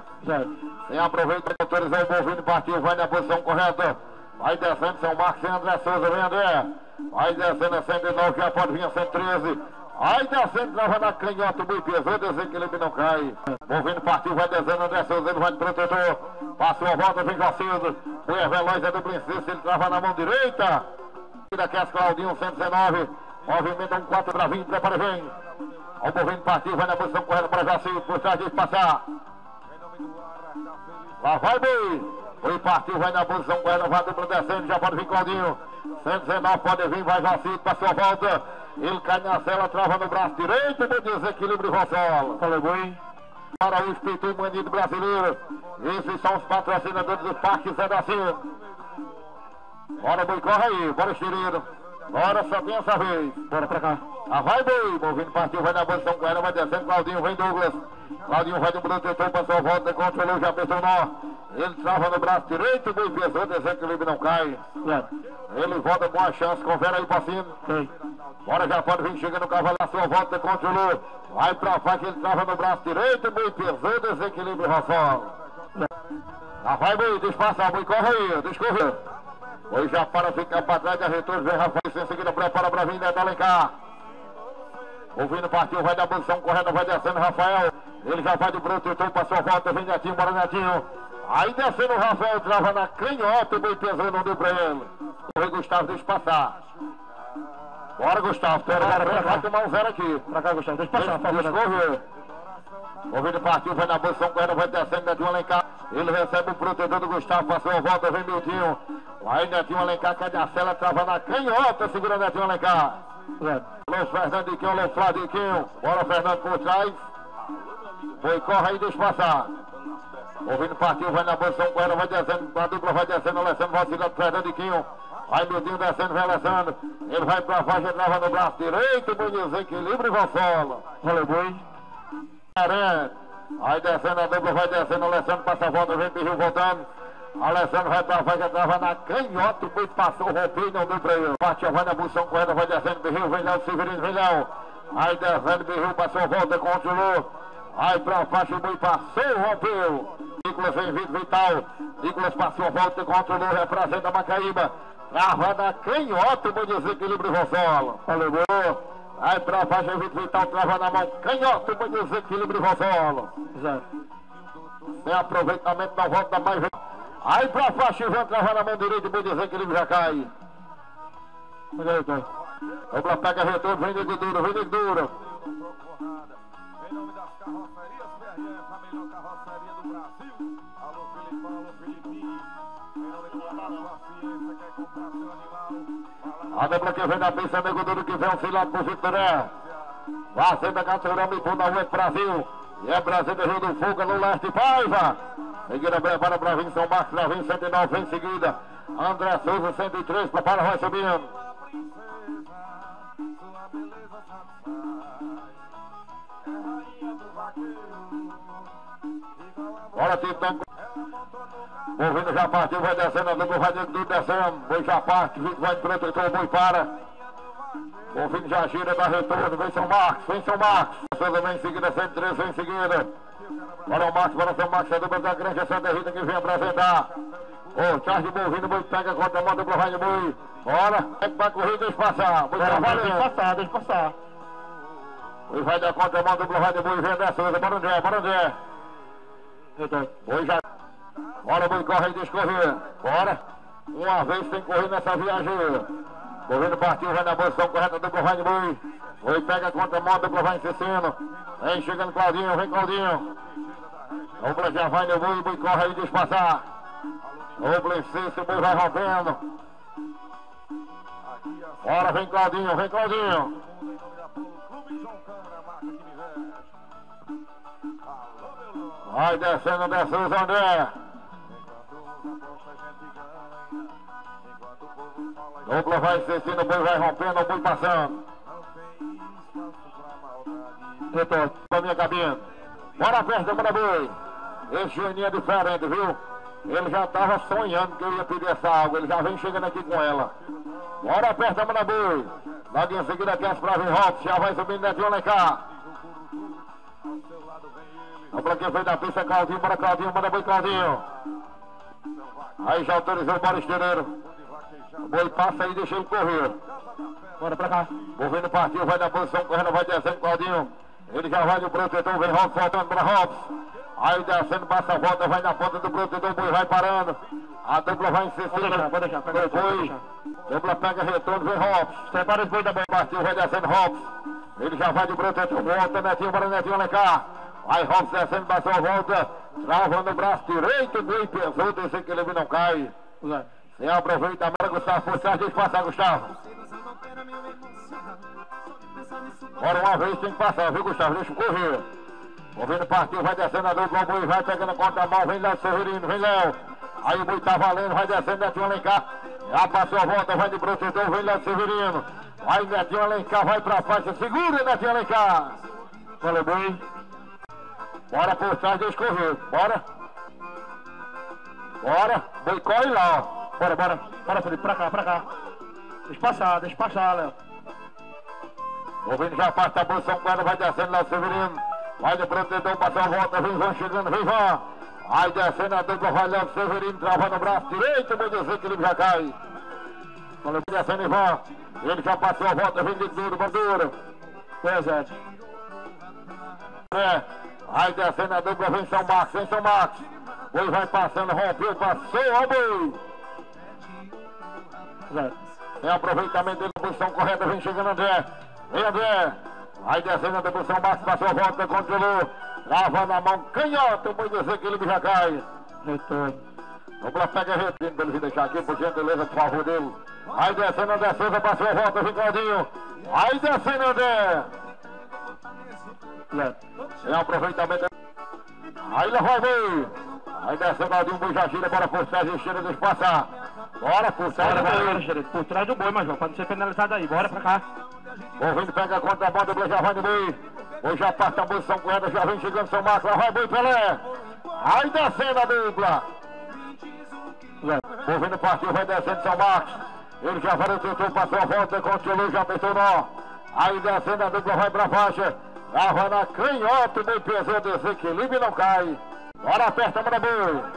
Sem aproveitar, autorizar o Bovino, partiu, vai na posição correta. Vai descendo, São Marcos, sem André Souza, vem André. Vai descendo, é 109, já pode vir a 113. Aí descendo, trava na canhota, bem pesado, desequilíbrio não cai. Bovino partiu, vai descendo, André Souza, ele vai de protetor. Passou a volta, vem Jaciso. Foi a veloz, é do Princesa, ele trava na mão direita. Daqui as Claudinho, 119, movimenta 1-4 para 20, prepara, vem. O Bovinho partiu, vai na posição correta para Jacinto, por trás de passar. Lá vai Bui. Bui partiu, vai na posição correta, vai dupla descendo, já pode vir Claudinho. 119, pode vir, vai Jacinto, passou a volta. Ele cai na cela, trava no braço direito, do desequilíbrio Rossolo. Falei, Bui. Para o Espírito Manido Brasileiro. Esses são os patrocinadores do Parque Zé da Silva. Bora, Bui, corre aí, bora, estireiro. Bora, só tem essa vez. Bora pra cá. Ah, vai, Bui. Bovinho partiu, vai na posição com ela, vai descendo. Claudinho, vem Douglas. Claudinho vai de protetor, passou a volta, controlou, já apertou o nó. Ele trava no braço direito, Bui pesou, desequilíbrio não cai. Ele volta com a chance, confere aí pra cima. Bora, já pode vir, chega no cavalo, a sua volta, controlou. Vai pra faca, ele trava no braço direito, Bui pesou, desequilíbrio, Rafael. Ah, vai, Bui, deixa passar, Bui, corre aí, deixa correr. Hoje já para ficar para trás, a retorno vem Rafael, em seguida prepara para vir, deve alencar. Ouvindo partiu, vai da posição correta, vai descendo Rafael. Ele já vai de protetor, passou a volta, vem Netinho, bora Netinho. Aí descendo o Rafael, trava na canhota, o boi pesando, não deu para ele. Corre Gustavo, deixa passar. Bora Gustavo, vai tomar um zero aqui. Para cá Gustavo, deixa passar, deixa correr. Ouvindo partiu, vai na posição correta, vai descendo Netinho, alencar. Ele recebe o protetor do Gustavo, passou a volta, vem Miltinho. Aí Netinho Alencar, cadê a cela, trava na canhota, segura Netinho Alencar. Alô Fernandiquinho, alô Fladiquinho. Bora Fernando por trás. Foi, corre aí, deixa passar. Ouvindo partiu, vai na posição correta, vai descendo, a dupla vai descendo, Alessandro vai auxiliar do Fernandiquinho. Aí Miltinho descendo, vai Alessandro. Ele vai pra faixa, trava no braço direito, bom desequilíbrio e vai solo. Valeu, boi. Aí descendo, a dupla vai descendo, Alessandro passa a volta, vem Piju voltando. Alessandro vai pra faixa, trava na canhota, o boi passou, rompeu e não deu pra ele. Partiu, vai na posição correta, vai descendo, Piju, vem Léo, Severino, vem Léo. Aí descendo, Piju, passou, volta, controlou. Aí pra faixa, o boi passou, rompeu. E Douglas, vem Vitor Vital. Douglas passou, volta, controlou, representa a Macaíba. Na roda canhota, bom desequilíbrio, Rosola. Falou. Aí travagem, Vitor Vital trava na mão. Canhota, bom desequilíbrio, Rosola. Sem aproveitamento da volta, mais. Aí pra faixa, Ivan trava na mão direita, bom desequilíbrio, já cai. Olha aí, cara. Douglas pega retorno, vem de duro, vem de duro. A dupla que vem da pista, amigo duro, que vem auxiliado por Vitor Vital. Fazenda Caturama e Bunda 1 é Brasil. E é Brasil, Rio do Fuga, no leste, Paiva. Seguida, prepara para vir São Marcos, já vem 109, em seguida. André Souza, 103, prepara, vai subindo. Bora, Titão. Ouvindo já partiu, vai descendo, a dupla vai dentro do descendo, boi já parte, Vitor vai entrando, então o boi para. Ouvindo já gira, dá retorno, vem São Marcos, vem São Marcos. Souza vem em seguida, 103, vem em seguida. Bora o Marcos, bora São Marcos, a dupla da grande, essa derrida que vem apresentar. O Charles Bovino, boi pega contra a mão, dupla vai de boi. Bora, vai correr, deixa passar. Boi trabalha, deixa passar, deixa passar. Boi vai dar contra a mão, dupla vai de boi, vem da Souza, bora André, bora André. Boi já. Bora, boi, corre e descorrer. Bora. Uma vez tem correr nessa viagem. Correndo partiu, vai na posição correta, dupla vai de boi. Boi pega contra a mão, dupla vai insistindo. Vem chegando Claudinho, vem Claudinho. Dupla já vai no boi, boi corre e despassar. Dupla insiste, boi vai rompendo. Bora, vem Claudinho, vem Claudinho. Vai descendo, descendo o André. Dupla vai insistindo, o boi vai rompendo, o boi passando. Retorno pra minha cabine. Bora perto, bora boi. Esse Juninho é diferente, viu? Ele já tava sonhando que eu ia pedir essa água, ele já vem chegando aqui com ela. Bora perto, bora boi. Logo em seguida aqui as provas em Robson, já vai subindo daqui ou lá cá. O bloqueio veio da pista, Claudinho, bora Claudinho, bora boi Claudinho. Aí já autorizou, bora estileiro. O boi passa e deixa ele correr. Bora pra cá. Movendo partiu, vai na posição, correndo, vai descendo Claudinho. Ele já vai no protetor, vem Robson, voltando pra Robson. Aí descendo, passa a volta, vai na ponta do protetor, o boi vai parando. A dupla vai insistindo. Pode deixar, pega boi. Dupla pega retorno, vem Robson. Separa os boi da boi. Partiu, vai descendo Robson. Ele já vai no protetor, volta, Netinho, bora Netinho, lá cá. Aí Robson descendo, passou a volta, trava no braço direito, bem pesou, desceu que ele não cai. Sem aproveitar, agora Gustavo, forçar, deixa passar, Gustavo. Bora uma vez, tem que passar, viu, Gustavo? Deixa correr. Correndo partiu, vai descendo a dupla, o boi vai pegando contra a mão, vem Léo Sorrindo, vem Léo. Aí o boi tá valendo, vai descendo, Netinho Alencar. Já passou a volta, vai de protetor, vem Léo Sorrindo. Aí Netinho Alencar, vai pra faixa, segura Netinho Alencar. Valeu, boi. Bora por trás, deixa correr, bora. Bora, boi corre lá, ó. Bora, bora, bora Felipe, pra cá, pra cá. Deixa passar, Léo. Ouvindo já parte da posição, quando vai descendo Léo Severino. Vai de protetor, passou a volta, vem João chegando, vem João. Aí descendo a dupla, vai Léo Severino, trava no braço direito, meu Deus, que ele já cai. Falei, descendo Ivan. Ele já passou a volta, vem de duro, bandura. Pesado. É. Aí descendo a dupla, vem São Marcos, vem São Marcos. Boi vai passando, rompeu, passou, ó boi. Tem aproveitamento dele, posição correta, vem chegando André. Vem André. Aí descendo a dupla, São Marcos passou a volta, controlou. Lavando a mão, canhota, o boi desequilíbrio já cai. Retorno. Dupla pega retorno, pra ele deixar aqui, por gentileza, por favor dele. Aí descendo André Souza, passou a volta, vem Claudinho. Aí descendo André. Sem aproveitamento. Aí lá vai ver. Aí descendo ali um boi já gira, bora por trás e cheira, deixa passar. Bora por trás do boi. Por trás do boi, Major, pra não ser penalizado aí, bora pra cá. Ouvindo pega contra a bola, o boi já vai no boi. Boi já parte a posição correta, já vem chegando São Marcos, lá vai boi Pelé. Aí descendo a dupla. Ouvindo partiu, vai descendo São Marcos. Ele já vai no tentou, passou a volta, continuou, já apertou nó. Aí descendo a dupla, vai pra faixa. Tava na canhota, bem pesou, desequilíbrio e não cai. Bora, aperta, manda boa.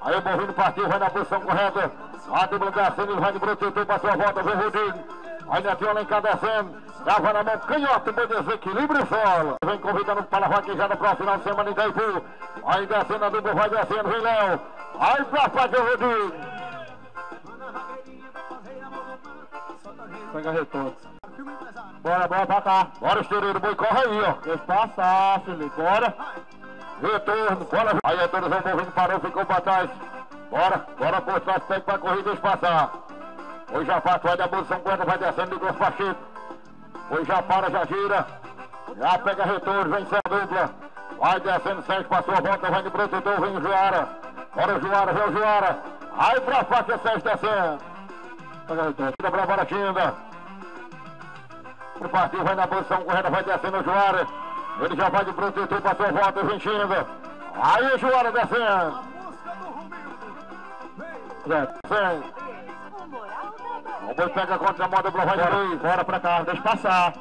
Aí o Borrinho partiu, vai na posição correta. A dupla da Sênior vai de protetor, passou a volta, vem Rodinho. Aí na viola encadecendo. Dava na mão, canhota, bom desequilíbrio e fora. Vem convidando para a vaquejada para o final de semana em Itaipu. Aí descendo a dupla, vai descendo, vem Léo. Aí pra frente o Rodinho. Pega retoque. Bora, bora, pra cá. Bora, estireiro, boi, corre aí, ó. Deixa passar, Felipe, bora. Retorno, bora. Aí a todos vão movendo, parou, ficou pra trás. Bora, bora por trás, pega pra corrida, deixa passar. Hoje já passa, vai da posição, guarda, vai descendo, ligou pra Chico. Hoje já para, já gira. Já pega retorno, vem sem dupla. Vai descendo, Sérgio, passou a volta, vai de protetor, vem o Juara. Bora o Juara, vem o Juara. Aí pra frente o Sérgio descendo. Tira pra bola, Tinda. O partido vai na posição correta, vai descendo o Juara. Ele já vai de protetor, passou a volta, vem Tinda. Aí o Juara descendo. O boi pega contra a moda, vai de dois. Bora pra cá, deixa passar.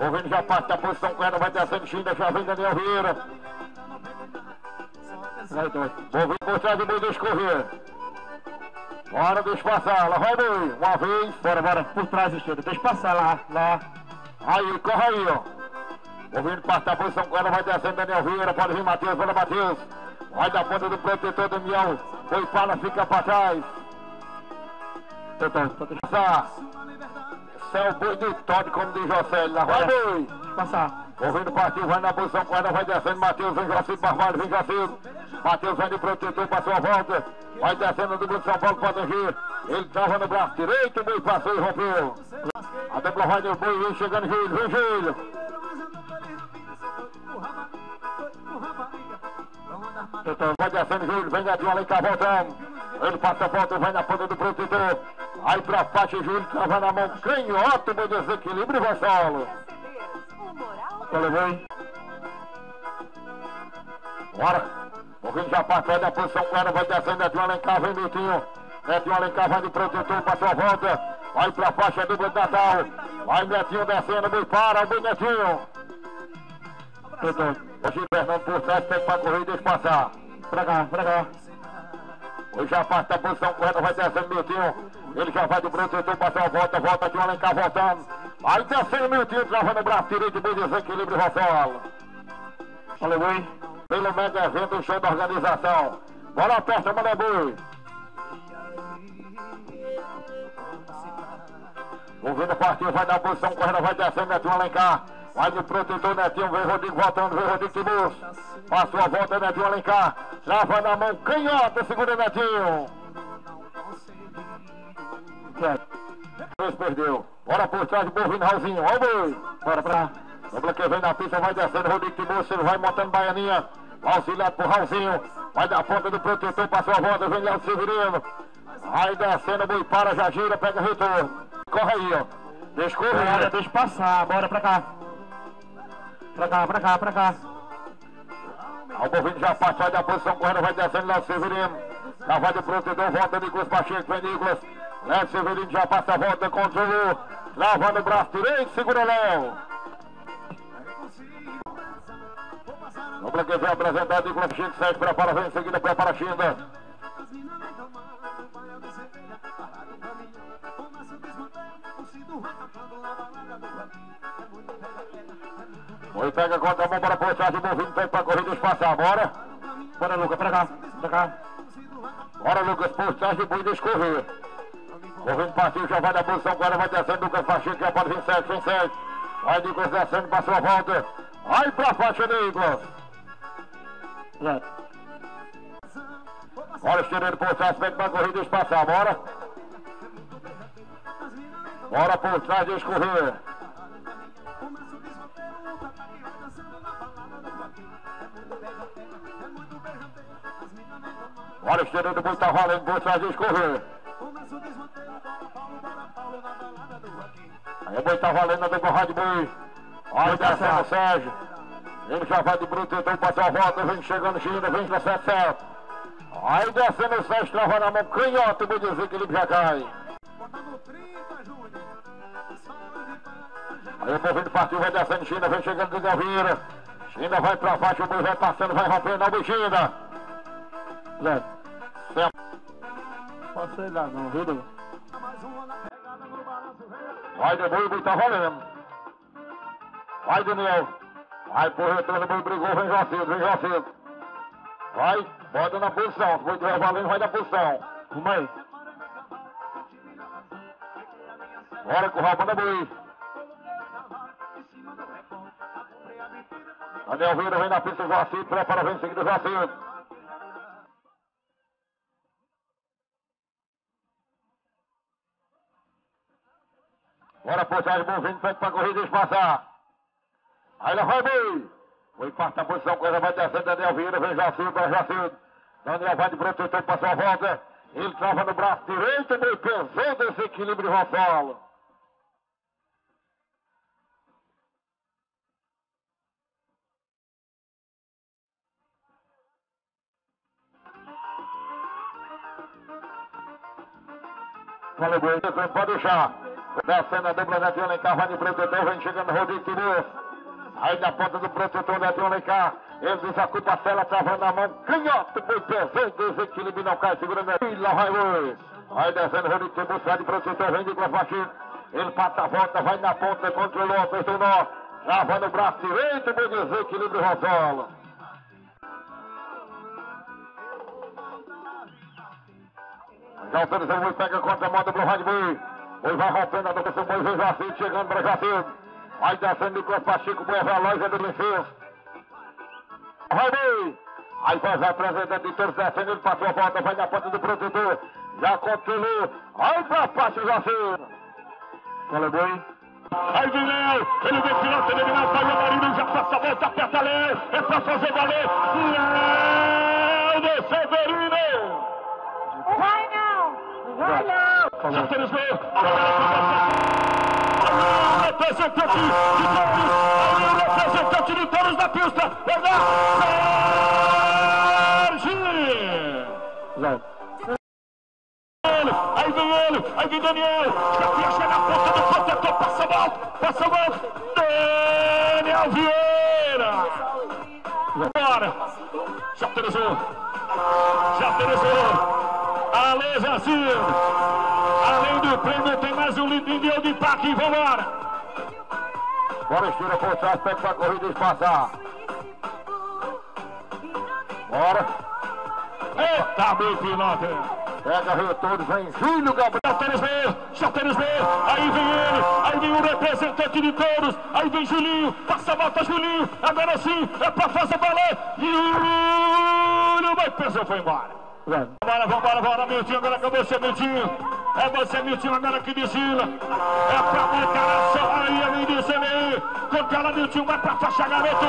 O Vini já parte da posição correta, vai descendo Tinda, já vem Daniel Vieira. O Vini por trás do boi, deixa correr. Bora, deixa passar, lá vai bem, uma vez. Bora, bora, por trás, esquerda, deixa passar lá, lá. Aí, corre aí, ó. Ouvindo passar a posição com ela, vai descendo Daniel Vieira, pode vir Matheus, bora Matheus. Vai da ponta do protetor do Mião, foi para, fica pra trás. Tentando passar. Esse é o boi do Todd, como diz José, lá vai bem. Passar. Ouvindo partiu, vai na posição com ela, vai descendo Matheus, vem Jacinto, Barbalho, vem Jacinto. Matheus vai de protetor, passou a volta. Vai descendo a dupla de São Paulo, pode vir. Ele trava no braço direito, o boi passou e rompeu. A dupla vai no boi, vem chegando Júlio, vem Júlio. Vai descendo Júlio, vem Netinho, além tá voltando. Ele passa a volta, vai na ponta do protetor. Aí pra parte Júlio, trava na mão, canhoto, boi desequilíbrio, vai solo. Bora. O Vini já passou da posição clara, vai descendo, Netinho Alencar, vem Miltinho. Netinho Alencar vai de protetor, passou a volta. Vai pra faixa dupla de Natal. Vai Netinho descendo, bem para, bem Netinho. Hoje Fernando por trás, tem pra correr e deixa passar. Pra cá, pra cá. Hoje já passa da posição clara, vai descendo Miltinho. Ele já vai de protetor, passou a volta, volta Netinho Alencar voltando. Vai descendo Miltinho, travando o braço direito, bem desequilíbrio, Rafael. Valeu, bem. Pelo mega evento, o show da organização. Bora, aperta, manda boi. O Vino partiu, vai dar posição, correndo, vai descendo, Netinho Alencar. Vai no protetor, Netinho, vem Rodrigo voltando, vem Rodrigo Tibus. Passou a volta, Netinho Alencar. Trava na mão, canhota, segura Netinho. Dois perdeu. Bora por trás do Bovino, Raulzinho, ó boi. Bora pra... O bloqueio vem na pista, vai descendo, Rodrigo Tibus, ele vai montando Baianinha. Auxiliado por Raulzinho, vai da ponta do protetor, passou a volta, vem Léo Severino. Aí descendo, boi para, já gira, pega o retorno. Corre aí, ó. Deixa correr, deixa passar, bora pra cá. Pra cá, pra cá, pra cá. O Bovino já parte, vai da posição correndo, vai descendo, Léo Severino. Já vai do protetor, volta, Nicolas Pacheco, vem Nicolas. Léo Severino já passa a volta, controlou. Lavando o braço direito, segura Léo. O bloqueio vem apresentado, Nicolas Chico, Sérgio prepara, vem em seguida, prepara a China. Oi, pega contra a mão, bora por trás do Bovino, pega pra corrida, deixa passar, bora. Bora, Lucas, pra cá, pra cá. Bora, Lucas, por trás do Bovino, deixa correr. Bovino partiu, já vai da posição, agora vai descendo, Lucas Pacheco, já pode vir Sérgio, vem Sérgio. Vai, Nicolas descendo, passou a volta. Vai pra faixa, Nicolas. Bora, estireiro por trás, pega pra corrida, deixa passar, bora. Bora por trás, deixa correr. Bora, estireiro do boi, tá valendo, por trás, deixa correr. Aí o boi tá valendo, anda com o rádio boi. Olha o descendo, Sérgio. Ele já vai de bruto, então passou a volta, vem chegando China, vem pra 7-7. Aí descendo o Sérgio, trava na mão, canhoto, vou dizer que ele já cai. Aí o Bovino partiu, vai descendo China, vem chegando do Galveira. China vai pra baixo, o Bruno vai passando, vai rompendo a bichinha. Passei lá, não, viu, Douglas? Vai de Burgo e tá valendo. Vai, Daniel. Vai por retorno, Burgo brigou, vem Jacedo, vem Jacedo. Vai, bota na posição. Se o Burgo vai valendo, vai na posição. Mas... Bora com o Rafa da Burgo. Daniel Vieira vem na pista do Jacedo, prepara, vem seguindo o Jacedo. Bora posar de bonzinho, frente para correr e despassar. Aí lá vai bem. Foi quarta a posição, coisa vai descendo. Daniel Vieira, vem Jacedo, é Jacedo. Daniel vai de pronto, tentou passar a volta. Ele trava no braço direito, meio pesado esse equilíbrio de Rafael. Fala, Bruno, pode deixar. Descendo a dupla da Tia Alencar, vai de protetor, vem chegando Rodinho Tibus. Aí na ponta do protetor da Tia Alencar, ele desacupa a cela, travando a mão, canhoto, foi pesando, desequilíbrio, não cai, segurando a filha, vai Luiz. Aí descendo Rodinho Tibus, vai de protetor, vem de Guapaxi, ele passa a volta, vai na ponta, controlou, apertou o nó, travando o braço direito, foi desequilíbrio, Rosola. Já autorizou o pega contra a moto pro Rádio Bui. Ele vai rompendo a doença, o boi vem Jacedo, chegando para Jacedo. Vai descendo o corpo para Chico, boi a loja do Linfins. Vai bem! Aí faz a apresentante de todos descendo, ele passou a volta, vai na ponta do protetor. Já controlou, aí para a parte do Jacedo. Fala, boi. Aí vem Léo, ele vem final, se eliminar, sai o Marinho, já passa a volta, aperta Léo, é para fazer valer. Léo do Severino! Vai não! Vai não! Já temos meio, agora é a conversa. Agora é a defesa que eu fiz, de Paulo e Zé, aí o representante de todos da pista, verdade? Sérgio! Aí vem ele, aí vem Daniel, já viaja na ponta do protetor, passa a volta, Daniel Vieira! Agora, já temos meio, Ale Jacinto! Além do prêmio, tem mais um nível de impacto. Vamos embora. Bora, estira por trás, pega para a corrida e passar. Bora. Eita, meu piloto. Pega retorno, vem Júlio Gabriel. Já temos meio. Aí vem ele. Aí vem o representante de todos. Aí vem Julinho. Passa a volta, Julinho. Agora sim, é para fazer valer. Júlio vai pesar, foi embora. Vambora, Miltinho, agora com você, Miltinho. É você, Miltinho, agora que desfila. É pra marcar a serraria, vem descer aí. Controla, Miltinho, vai pra faixa, garoto,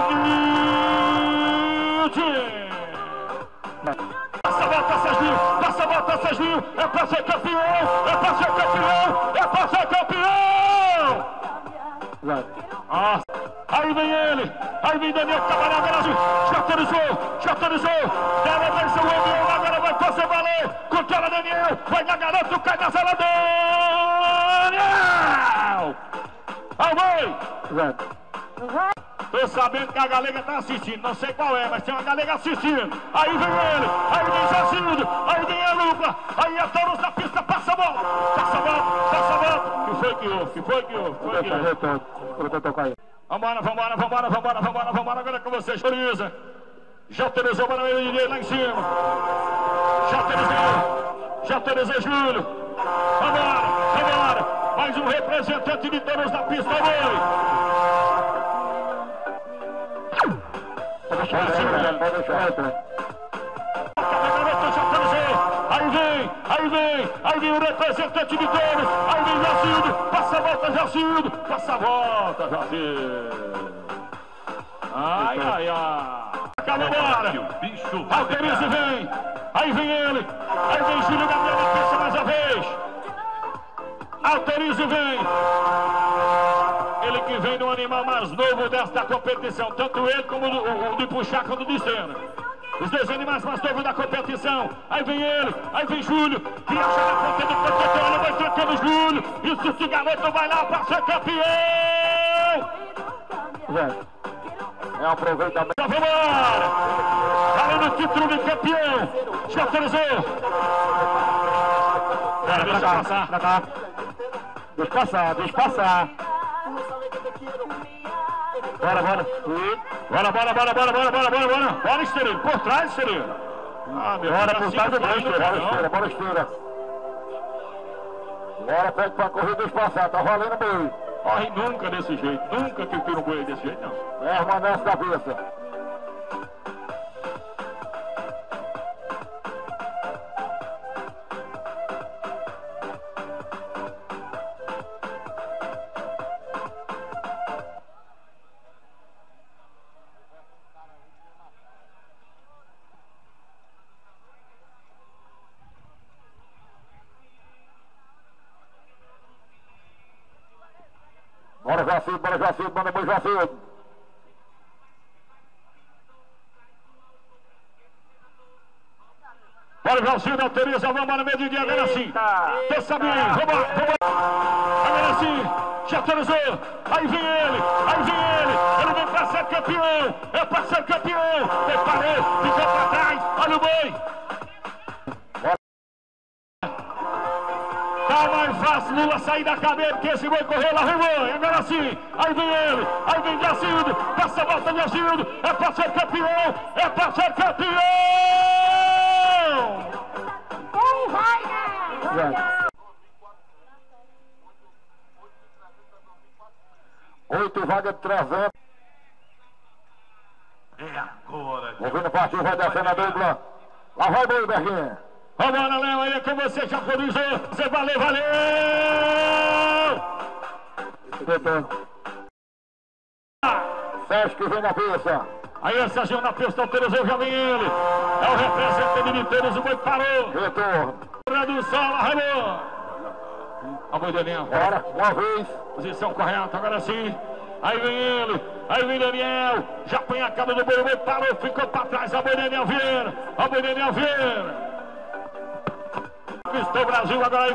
Miltinho. Passa a volta, Serginho. É pra ser campeão. Nossa. Aí vem ele, aí vem Daniel, que tava na garagem, já autorizou, deve vencer o Rodinho, agora vai fazer valer, controla Daniel, vai na garota, cai na sala, Daniel! Alvei! Tô sabendo que a galega tá assistindo, não sei qual é, mas tem uma galega assistindo. Aí vem ele, aí vem Jacinto, aí vem a Lupa, aí a Taurus na pista, passa a bola. Que foi que houve? Vambora, agora é com vocês, Floriza. Já autorizou para o meu direito lá em cima. Já autorizou, Júlio. Vambora. Mais um representante de todos na pista, dele. Aí vem o representante de todos, aí vem Jacinto, passa a volta, Jacinto. Ai. Acabou agora. Alterice vem, aí vem ele, aí vem Júlio Gabriel na pista mais uma vez. Alterice vem. Ele que vem no animal mais novo desta competição, tanto ele como o de puxar quando de cena. Os dois animais mais novos da competição. Aí vem ele, aí vem Júlio. Viaja na ponta do protetor, ele vai trocando Júlio. Isso, esse garoto vai lá para ser campeão. É um aproveitamento. Vamos lá! Além do título de campeão, descansou. Bora, pra cá, despassar. Bora. Bora, Esteirinho, por trás, Esteirinho. Ah, meu bora, por trás, bora, Esteira. Bora, pede pra corrida despassar, tá valendo bem. Corre nunca desse jeito, nunca que o tiro boi desse jeito, não. Permanece da cabeça. Bora, Jacinto. Bora, Jacinto, autoriza, vamos no meio do dia, agora sim. Terça bem, vamos. Agora sim, já autorizou. Aí vem ele. Ele vem pra ser campeão, Preparou, ficou pra trás, olha o boi. Mais fácil, Lula sair da cabeça, porque esse boi correu lá, vem, agora sim, aí vem Jacildo, passa a volta de Jacildo, é pra ser campeão! Vai, 8 vagas de 300. É agora, movendo partiu, vai descendo a dupla, lá vai boi, Berguinha. Vambora, Léo, aí é com você, já produziu, você valeu! Sérgio vem na pista. Aí o Sérgio na pista, autorizou, já vem ele. É o representante de Miteiros, o boi parou. Retorno. Redução, arrancou. A boi Daniel. Agora, uma vez. Posição correta, agora sim. Aí vem ele, aí vem Daniel. Já põe a cara do boi, o boi parou, ficou pra trás. A boi Daniel Vieira. Estou Brasil, agora aí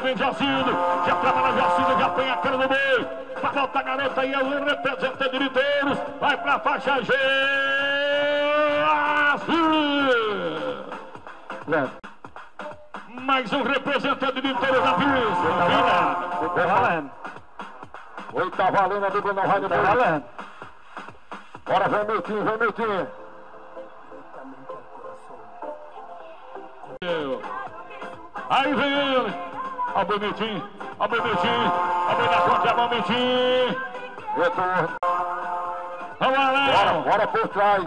vem Jacinto, já trabalha Jacinto, já põe a cara no meio, falta a garota aí, é o representante de Miteiros, vai pra faixa G, mais um representante de Miteiros na pista, Oi, tá valendo a dupla, não vai no meio, bora, vem meu time. Aí vem ele, a boi na contramão, Miltinho. Retorno. Vamos lá, Léo. Bora por trás.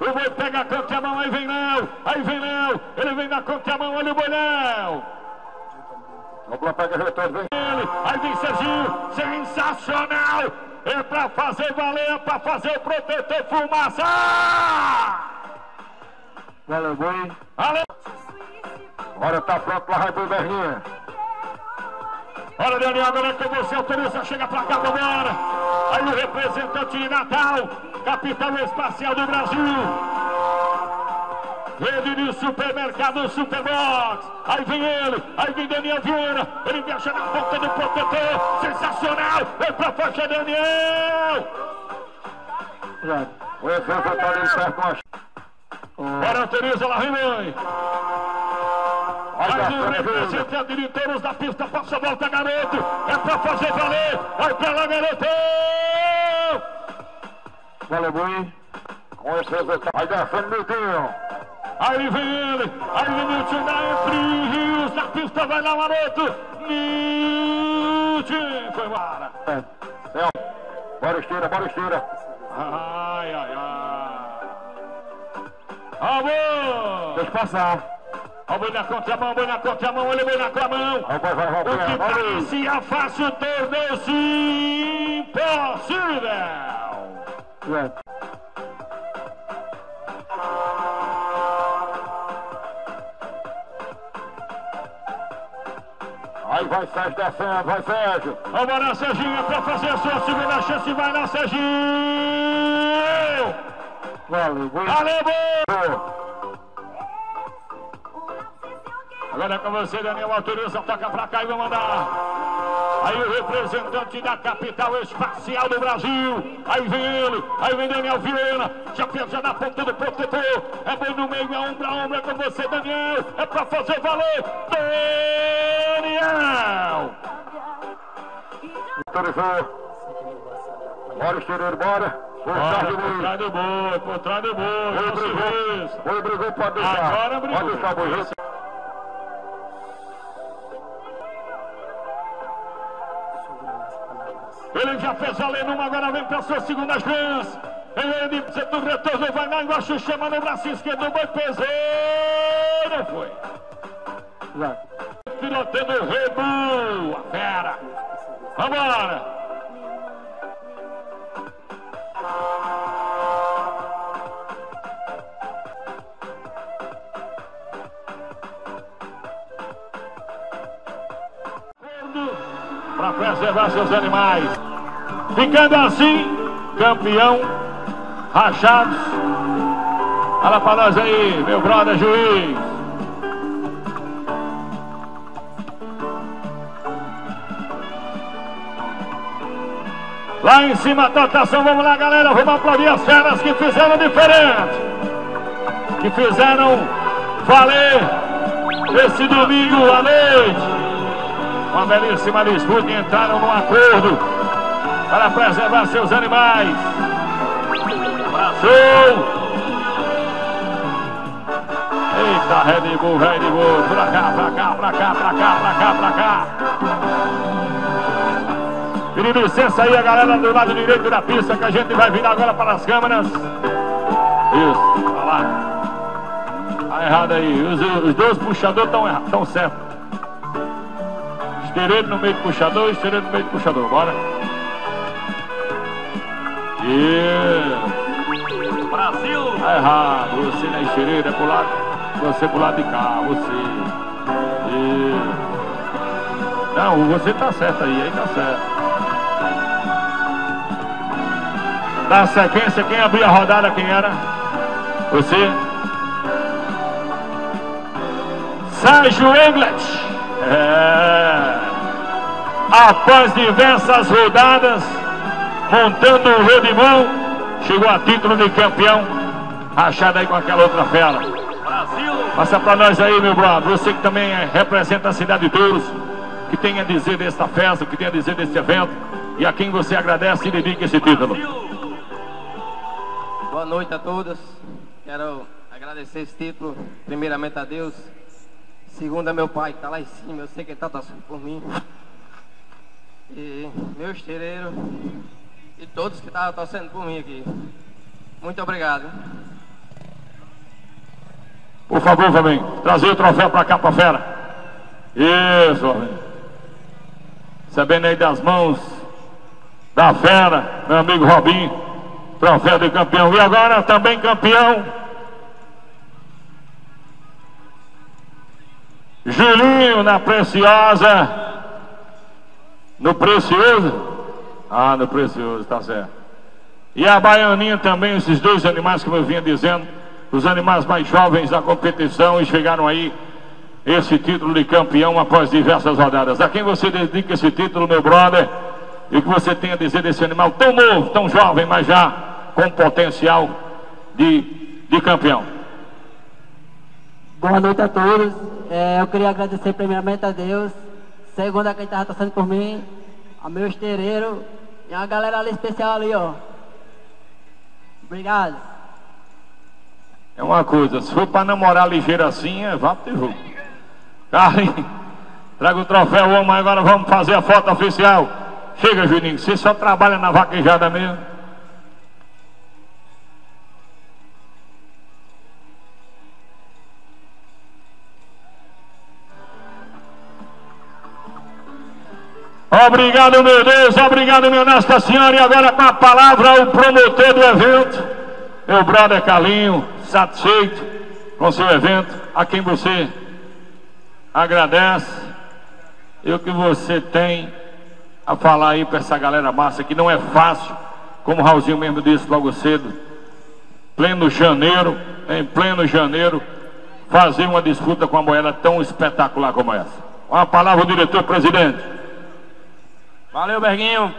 O boi pega a contramão, aí vem Léo. Ele vem na contramão, olha o boi, Léo. Vamos pega retorno, vem ele. Aí vem Serginho, sensacional. É pra fazer valer, é pra fazer o protetor fumaça. Valeu, boi. Valeu. Agora tá pronto pra Raibô Berrinha. Olha, Daniel, agora que você autoriza, chega pra cá, agora. Aí o representante de Natal, capital espacial do Brasil. Rede de supermercado Superbox. Aí vem Daniel Vieira. Ele viaja na ponta do protetor. Sensacional! Vem pra faixa, Daniel! O evento tá ali certo, mas... Agora autoriza lá, Rimei. Mais um representante de Miteiros da pista, passa a volta, garoto. É pra fazer valer. Vai pra lá, garoto. Valeu, boi. Com esse resultado, vai descendo, Miltinho. Aí vem Miltinho da Entre Rios da pista, vai lá, garoto. Miltinho, foi embora. Bora, Esteira. Ai. Alô. Deixa passar. Olha o boi na contramão, olha o boi na contramão. O que parecia fácil tornou-se impossível. Aí vai Sérgio descendo, vai Sérgio. Vamos lá, Serginho, é pra fazer a sua segunda chance, vai lá, Serginho. Valeu, boi. Agora é com você, Daniel, autoriza, toca pra cá e vai mandar. Aí o representante da capital espacial do Brasil. Aí vem ele, aí vem Daniel Viana. Já pensa na ponta do protetor. É bem no meio, é ombro a ombro. É com você, Daniel. É pra fazer valer. Daniel! Autorizou. Bora, exterior, bora. Por trás do boi. Obrigou, pode deixar. Agora brigou. Pode deixar, boi. Ele já fez a lei numa, agora vem pra sua segunda chance. Ele precisa do retorno, vai na engosta, chama no braço esquerdo, o boi peseiro. Foi. Piloteando o rei, boa, fera. Vambora. Para preservar seus animais, ficando assim, campeão Rachados. Fala para nós aí, meu brother juiz. Lá em cima a trotação, vamos lá galera, vamos aplaudir as feras que fizeram diferente, que fizeram valer esse domingo à noite. Uma belíssima disputa, entraram num acordo para preservar seus animais. Passou! Eita, Red Bull, pra cá. Pedi licença aí a galera do lado direito da pista, que a gente vai virar agora para as câmeras. Isso, olha lá. Tá errado aí, os dois puxadores estão certos. Estereiro no meio do puxador, estereiro no meio do puxador, bora. Yeah. Brasil! Tá errado, você na estereira, é pro lado, você pro lado de cá, você. Yeah. Não, você tá certo aí tá certo. Na sequência, quem abriu a rodada, quem era? Você. Sérgio Englet. É. Após diversas rodadas, montando o redimão, chegou a título de campeão. Rachado aí com aquela outra fera. Brasil. Passa pra nós aí, meu brother. Você que também representa a cidade de Touros, que tem a dizer desta festa, que tem a dizer deste evento, e a quem você agradece e dedica esse título. Brasil. Boa noite a todos. Quero agradecer esse título, primeiramente a Deus. Segundo é meu pai, que está lá em cima, eu sei que ele está torcendo por mim. E meu estireiro e todos que estavam torcendo por mim aqui. Muito obrigado. Por favor, Flamengo, trazer o troféu para cá, para fera. Isso, Flamengo. Sabendo aí das mãos da fera, meu amigo Robinho, troféu de campeão. E agora também campeão. Julinho na Preciosa. No Precioso? Ah, no Precioso, tá certo. E a Baianinha também, esses dois animais, como eu vinha dizendo, os animais mais jovens da competição, e chegaram aí esse título de campeão após diversas rodadas. A quem você dedica esse título, meu brother? E o que você tem a dizer desse animal tão novo, tão jovem, mas já com potencial de campeão? Boa noite a todos. Eu queria agradecer primeiramente a Deus, segundo a quem estava torcendo por mim, a meu estereiro e a galera ali especial ali, ó. Obrigado. É uma coisa, se for para namorar ligeiro assim, vá pro jogo. Carlinhos, traga o troféu, homem, agora vamos fazer a foto oficial. Chega, Juninho, você só trabalha na vaquejada mesmo. Obrigado, meu Deus, obrigado, minha Nossa Senhora. E agora com a palavra o promotor do evento, meu brother Carlinho, satisfeito com seu evento, a quem você agradece e o que você tem a falar aí para essa galera massa, que não é fácil, como o Raulzinho mesmo disse logo cedo, em pleno janeiro, fazer uma disputa com uma boiada tão espetacular como essa. Uma palavra, o diretor-presidente. Valeu, Berguinho.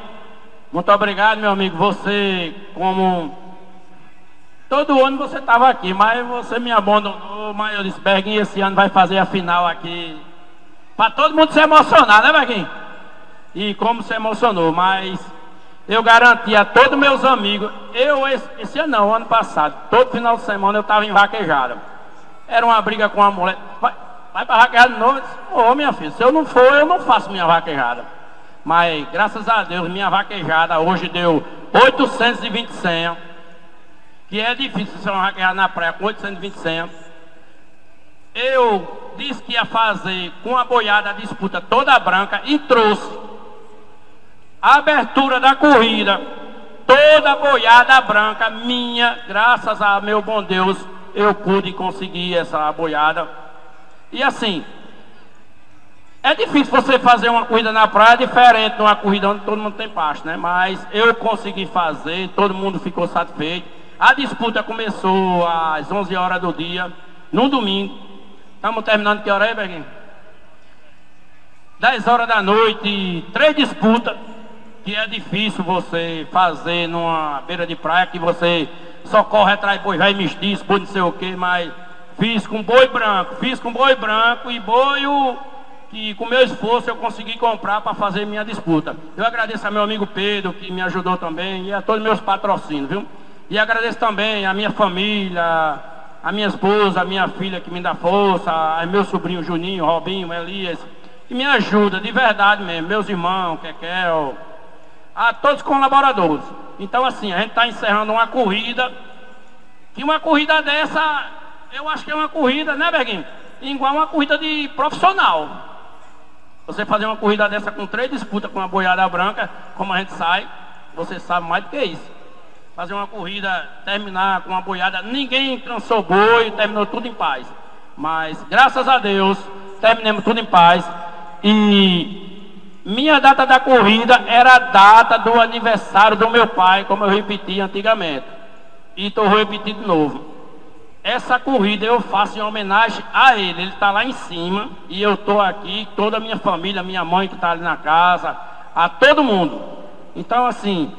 Muito obrigado, meu amigo. Você, como... todo ano você estava aqui, mas você me abandonou. Mas eu disse, Berguinho, esse ano vai fazer a final aqui. Para todo mundo se emocionar, né, Berguinho? E como se emocionou, mas... eu garanti a todos meus amigos, esse ano não, ano passado, todo final de semana eu estava em vaquejada. Era uma briga com uma mulher. Vai para vaquejada de novo? Eu disse, ô, minha filha, se eu não for, eu não faço minha vaquejada. Mas, graças a Deus, minha vaquejada hoje deu 820 senha, que é difícil ser uma vaquejada na praia com 820 senha. Eu disse que ia fazer com a boiada a disputa toda branca e trouxe. A abertura da corrida, toda boiada branca minha, graças a meu bom Deus, eu pude conseguir essa boiada. E assim, é difícil você fazer uma corrida na praia diferente de uma corrida onde todo mundo tem pasto, né? Mas eu consegui fazer, todo mundo ficou satisfeito. A disputa começou às 11 horas do dia, no domingo. Estamos terminando que hora aí, Berguinho? 10 horas da noite, 3 disputas. Que é difícil você fazer numa beira de praia, que você só corre atrás de boi velho mestiço, boi não sei o que, mas fiz com boi branco e boi que com meu esforço eu consegui comprar para fazer minha disputa. Eu agradeço a meu amigo Pedro, que me ajudou também, e a todos meus patrocínios, viu? E agradeço também a minha família, a minha esposa, a minha filha que me dá força, a meu sobrinho Juninho, Robinho, Elias, que me ajuda de verdade mesmo, meus irmãos, Kekel, a todos os colaboradores. Então assim, a gente está encerrando uma corrida, que uma corrida dessa, eu acho que é uma corrida, né, Berguinho? Igual uma corrida de profissional. Você fazer uma corrida dessa com 3 disputas com uma boiada branca, como a gente sai, você sabe mais do que isso. Fazer uma corrida, terminar com uma boiada, ninguém cansou boi, terminou tudo em paz. Mas graças a Deus, terminamos tudo em paz. E minha data da corrida era a data do aniversário do meu pai, como eu repeti antigamente. E estou repetindo de novo. Essa corrida eu faço em homenagem a ele. Ele está lá em cima e eu estou aqui, toda a minha família, minha mãe que está ali na casa, a todo mundo. Então assim,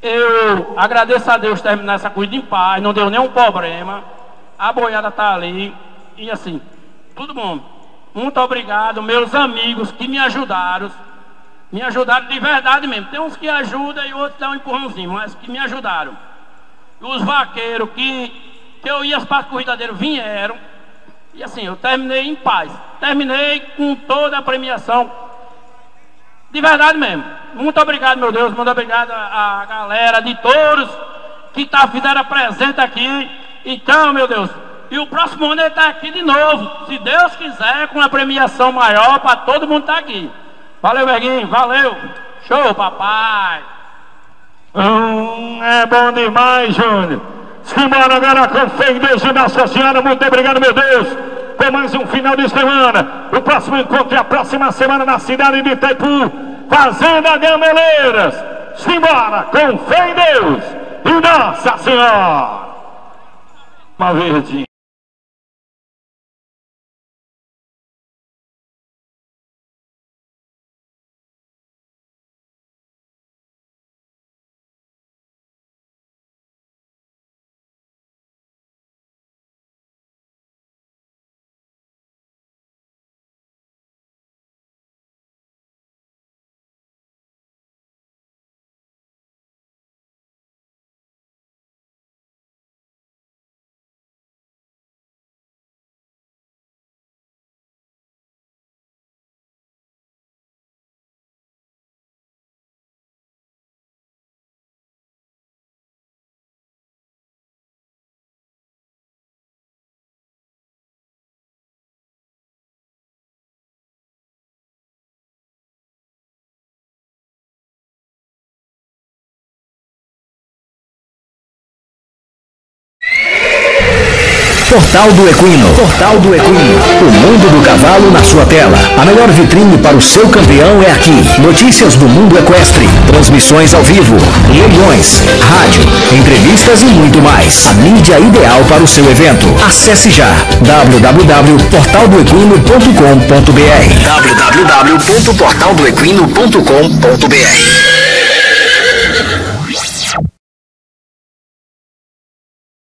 eu agradeço a Deus terminar essa corrida em paz, não deu nenhum problema. A boiada está ali e assim, todo mundo. Muito obrigado, meus amigos que me ajudaram de verdade mesmo. Tem uns que ajudam e outros dão um empurrãozinho, mas que me ajudaram. Os vaqueiros que eu ia para a corrida dele vieram, e assim, eu terminei em paz. Terminei com toda a premiação, de verdade mesmo. Muito obrigado, meu Deus, muito obrigado a galera de todos que fizeram presente aqui. Então, meu Deus... e o próximo ano ele está aqui de novo, se Deus quiser, com uma premiação maior para todo mundo estar aqui. Valeu, Berguinho, valeu. Show, papai. É bom demais, Júnior. Simbora agora com fé em Deus e Nossa Senhora. Muito obrigado, meu Deus, por mais um final de semana. O próximo encontro é a próxima semana na cidade de Itaipu, Fazenda Gameleiras. Simbora com fé em Deus e Nossa Senhora. Uma verdinha. Portal do Equino. Portal do Equino. O mundo do cavalo na sua tela. A melhor vitrine para o seu campeão é aqui. Notícias do mundo equestre, transmissões ao vivo, leilões, rádio, entrevistas e muito mais. A mídia ideal para o seu evento. Acesse já www.portaldoequino.com.br. www.portaldoequino.com.br.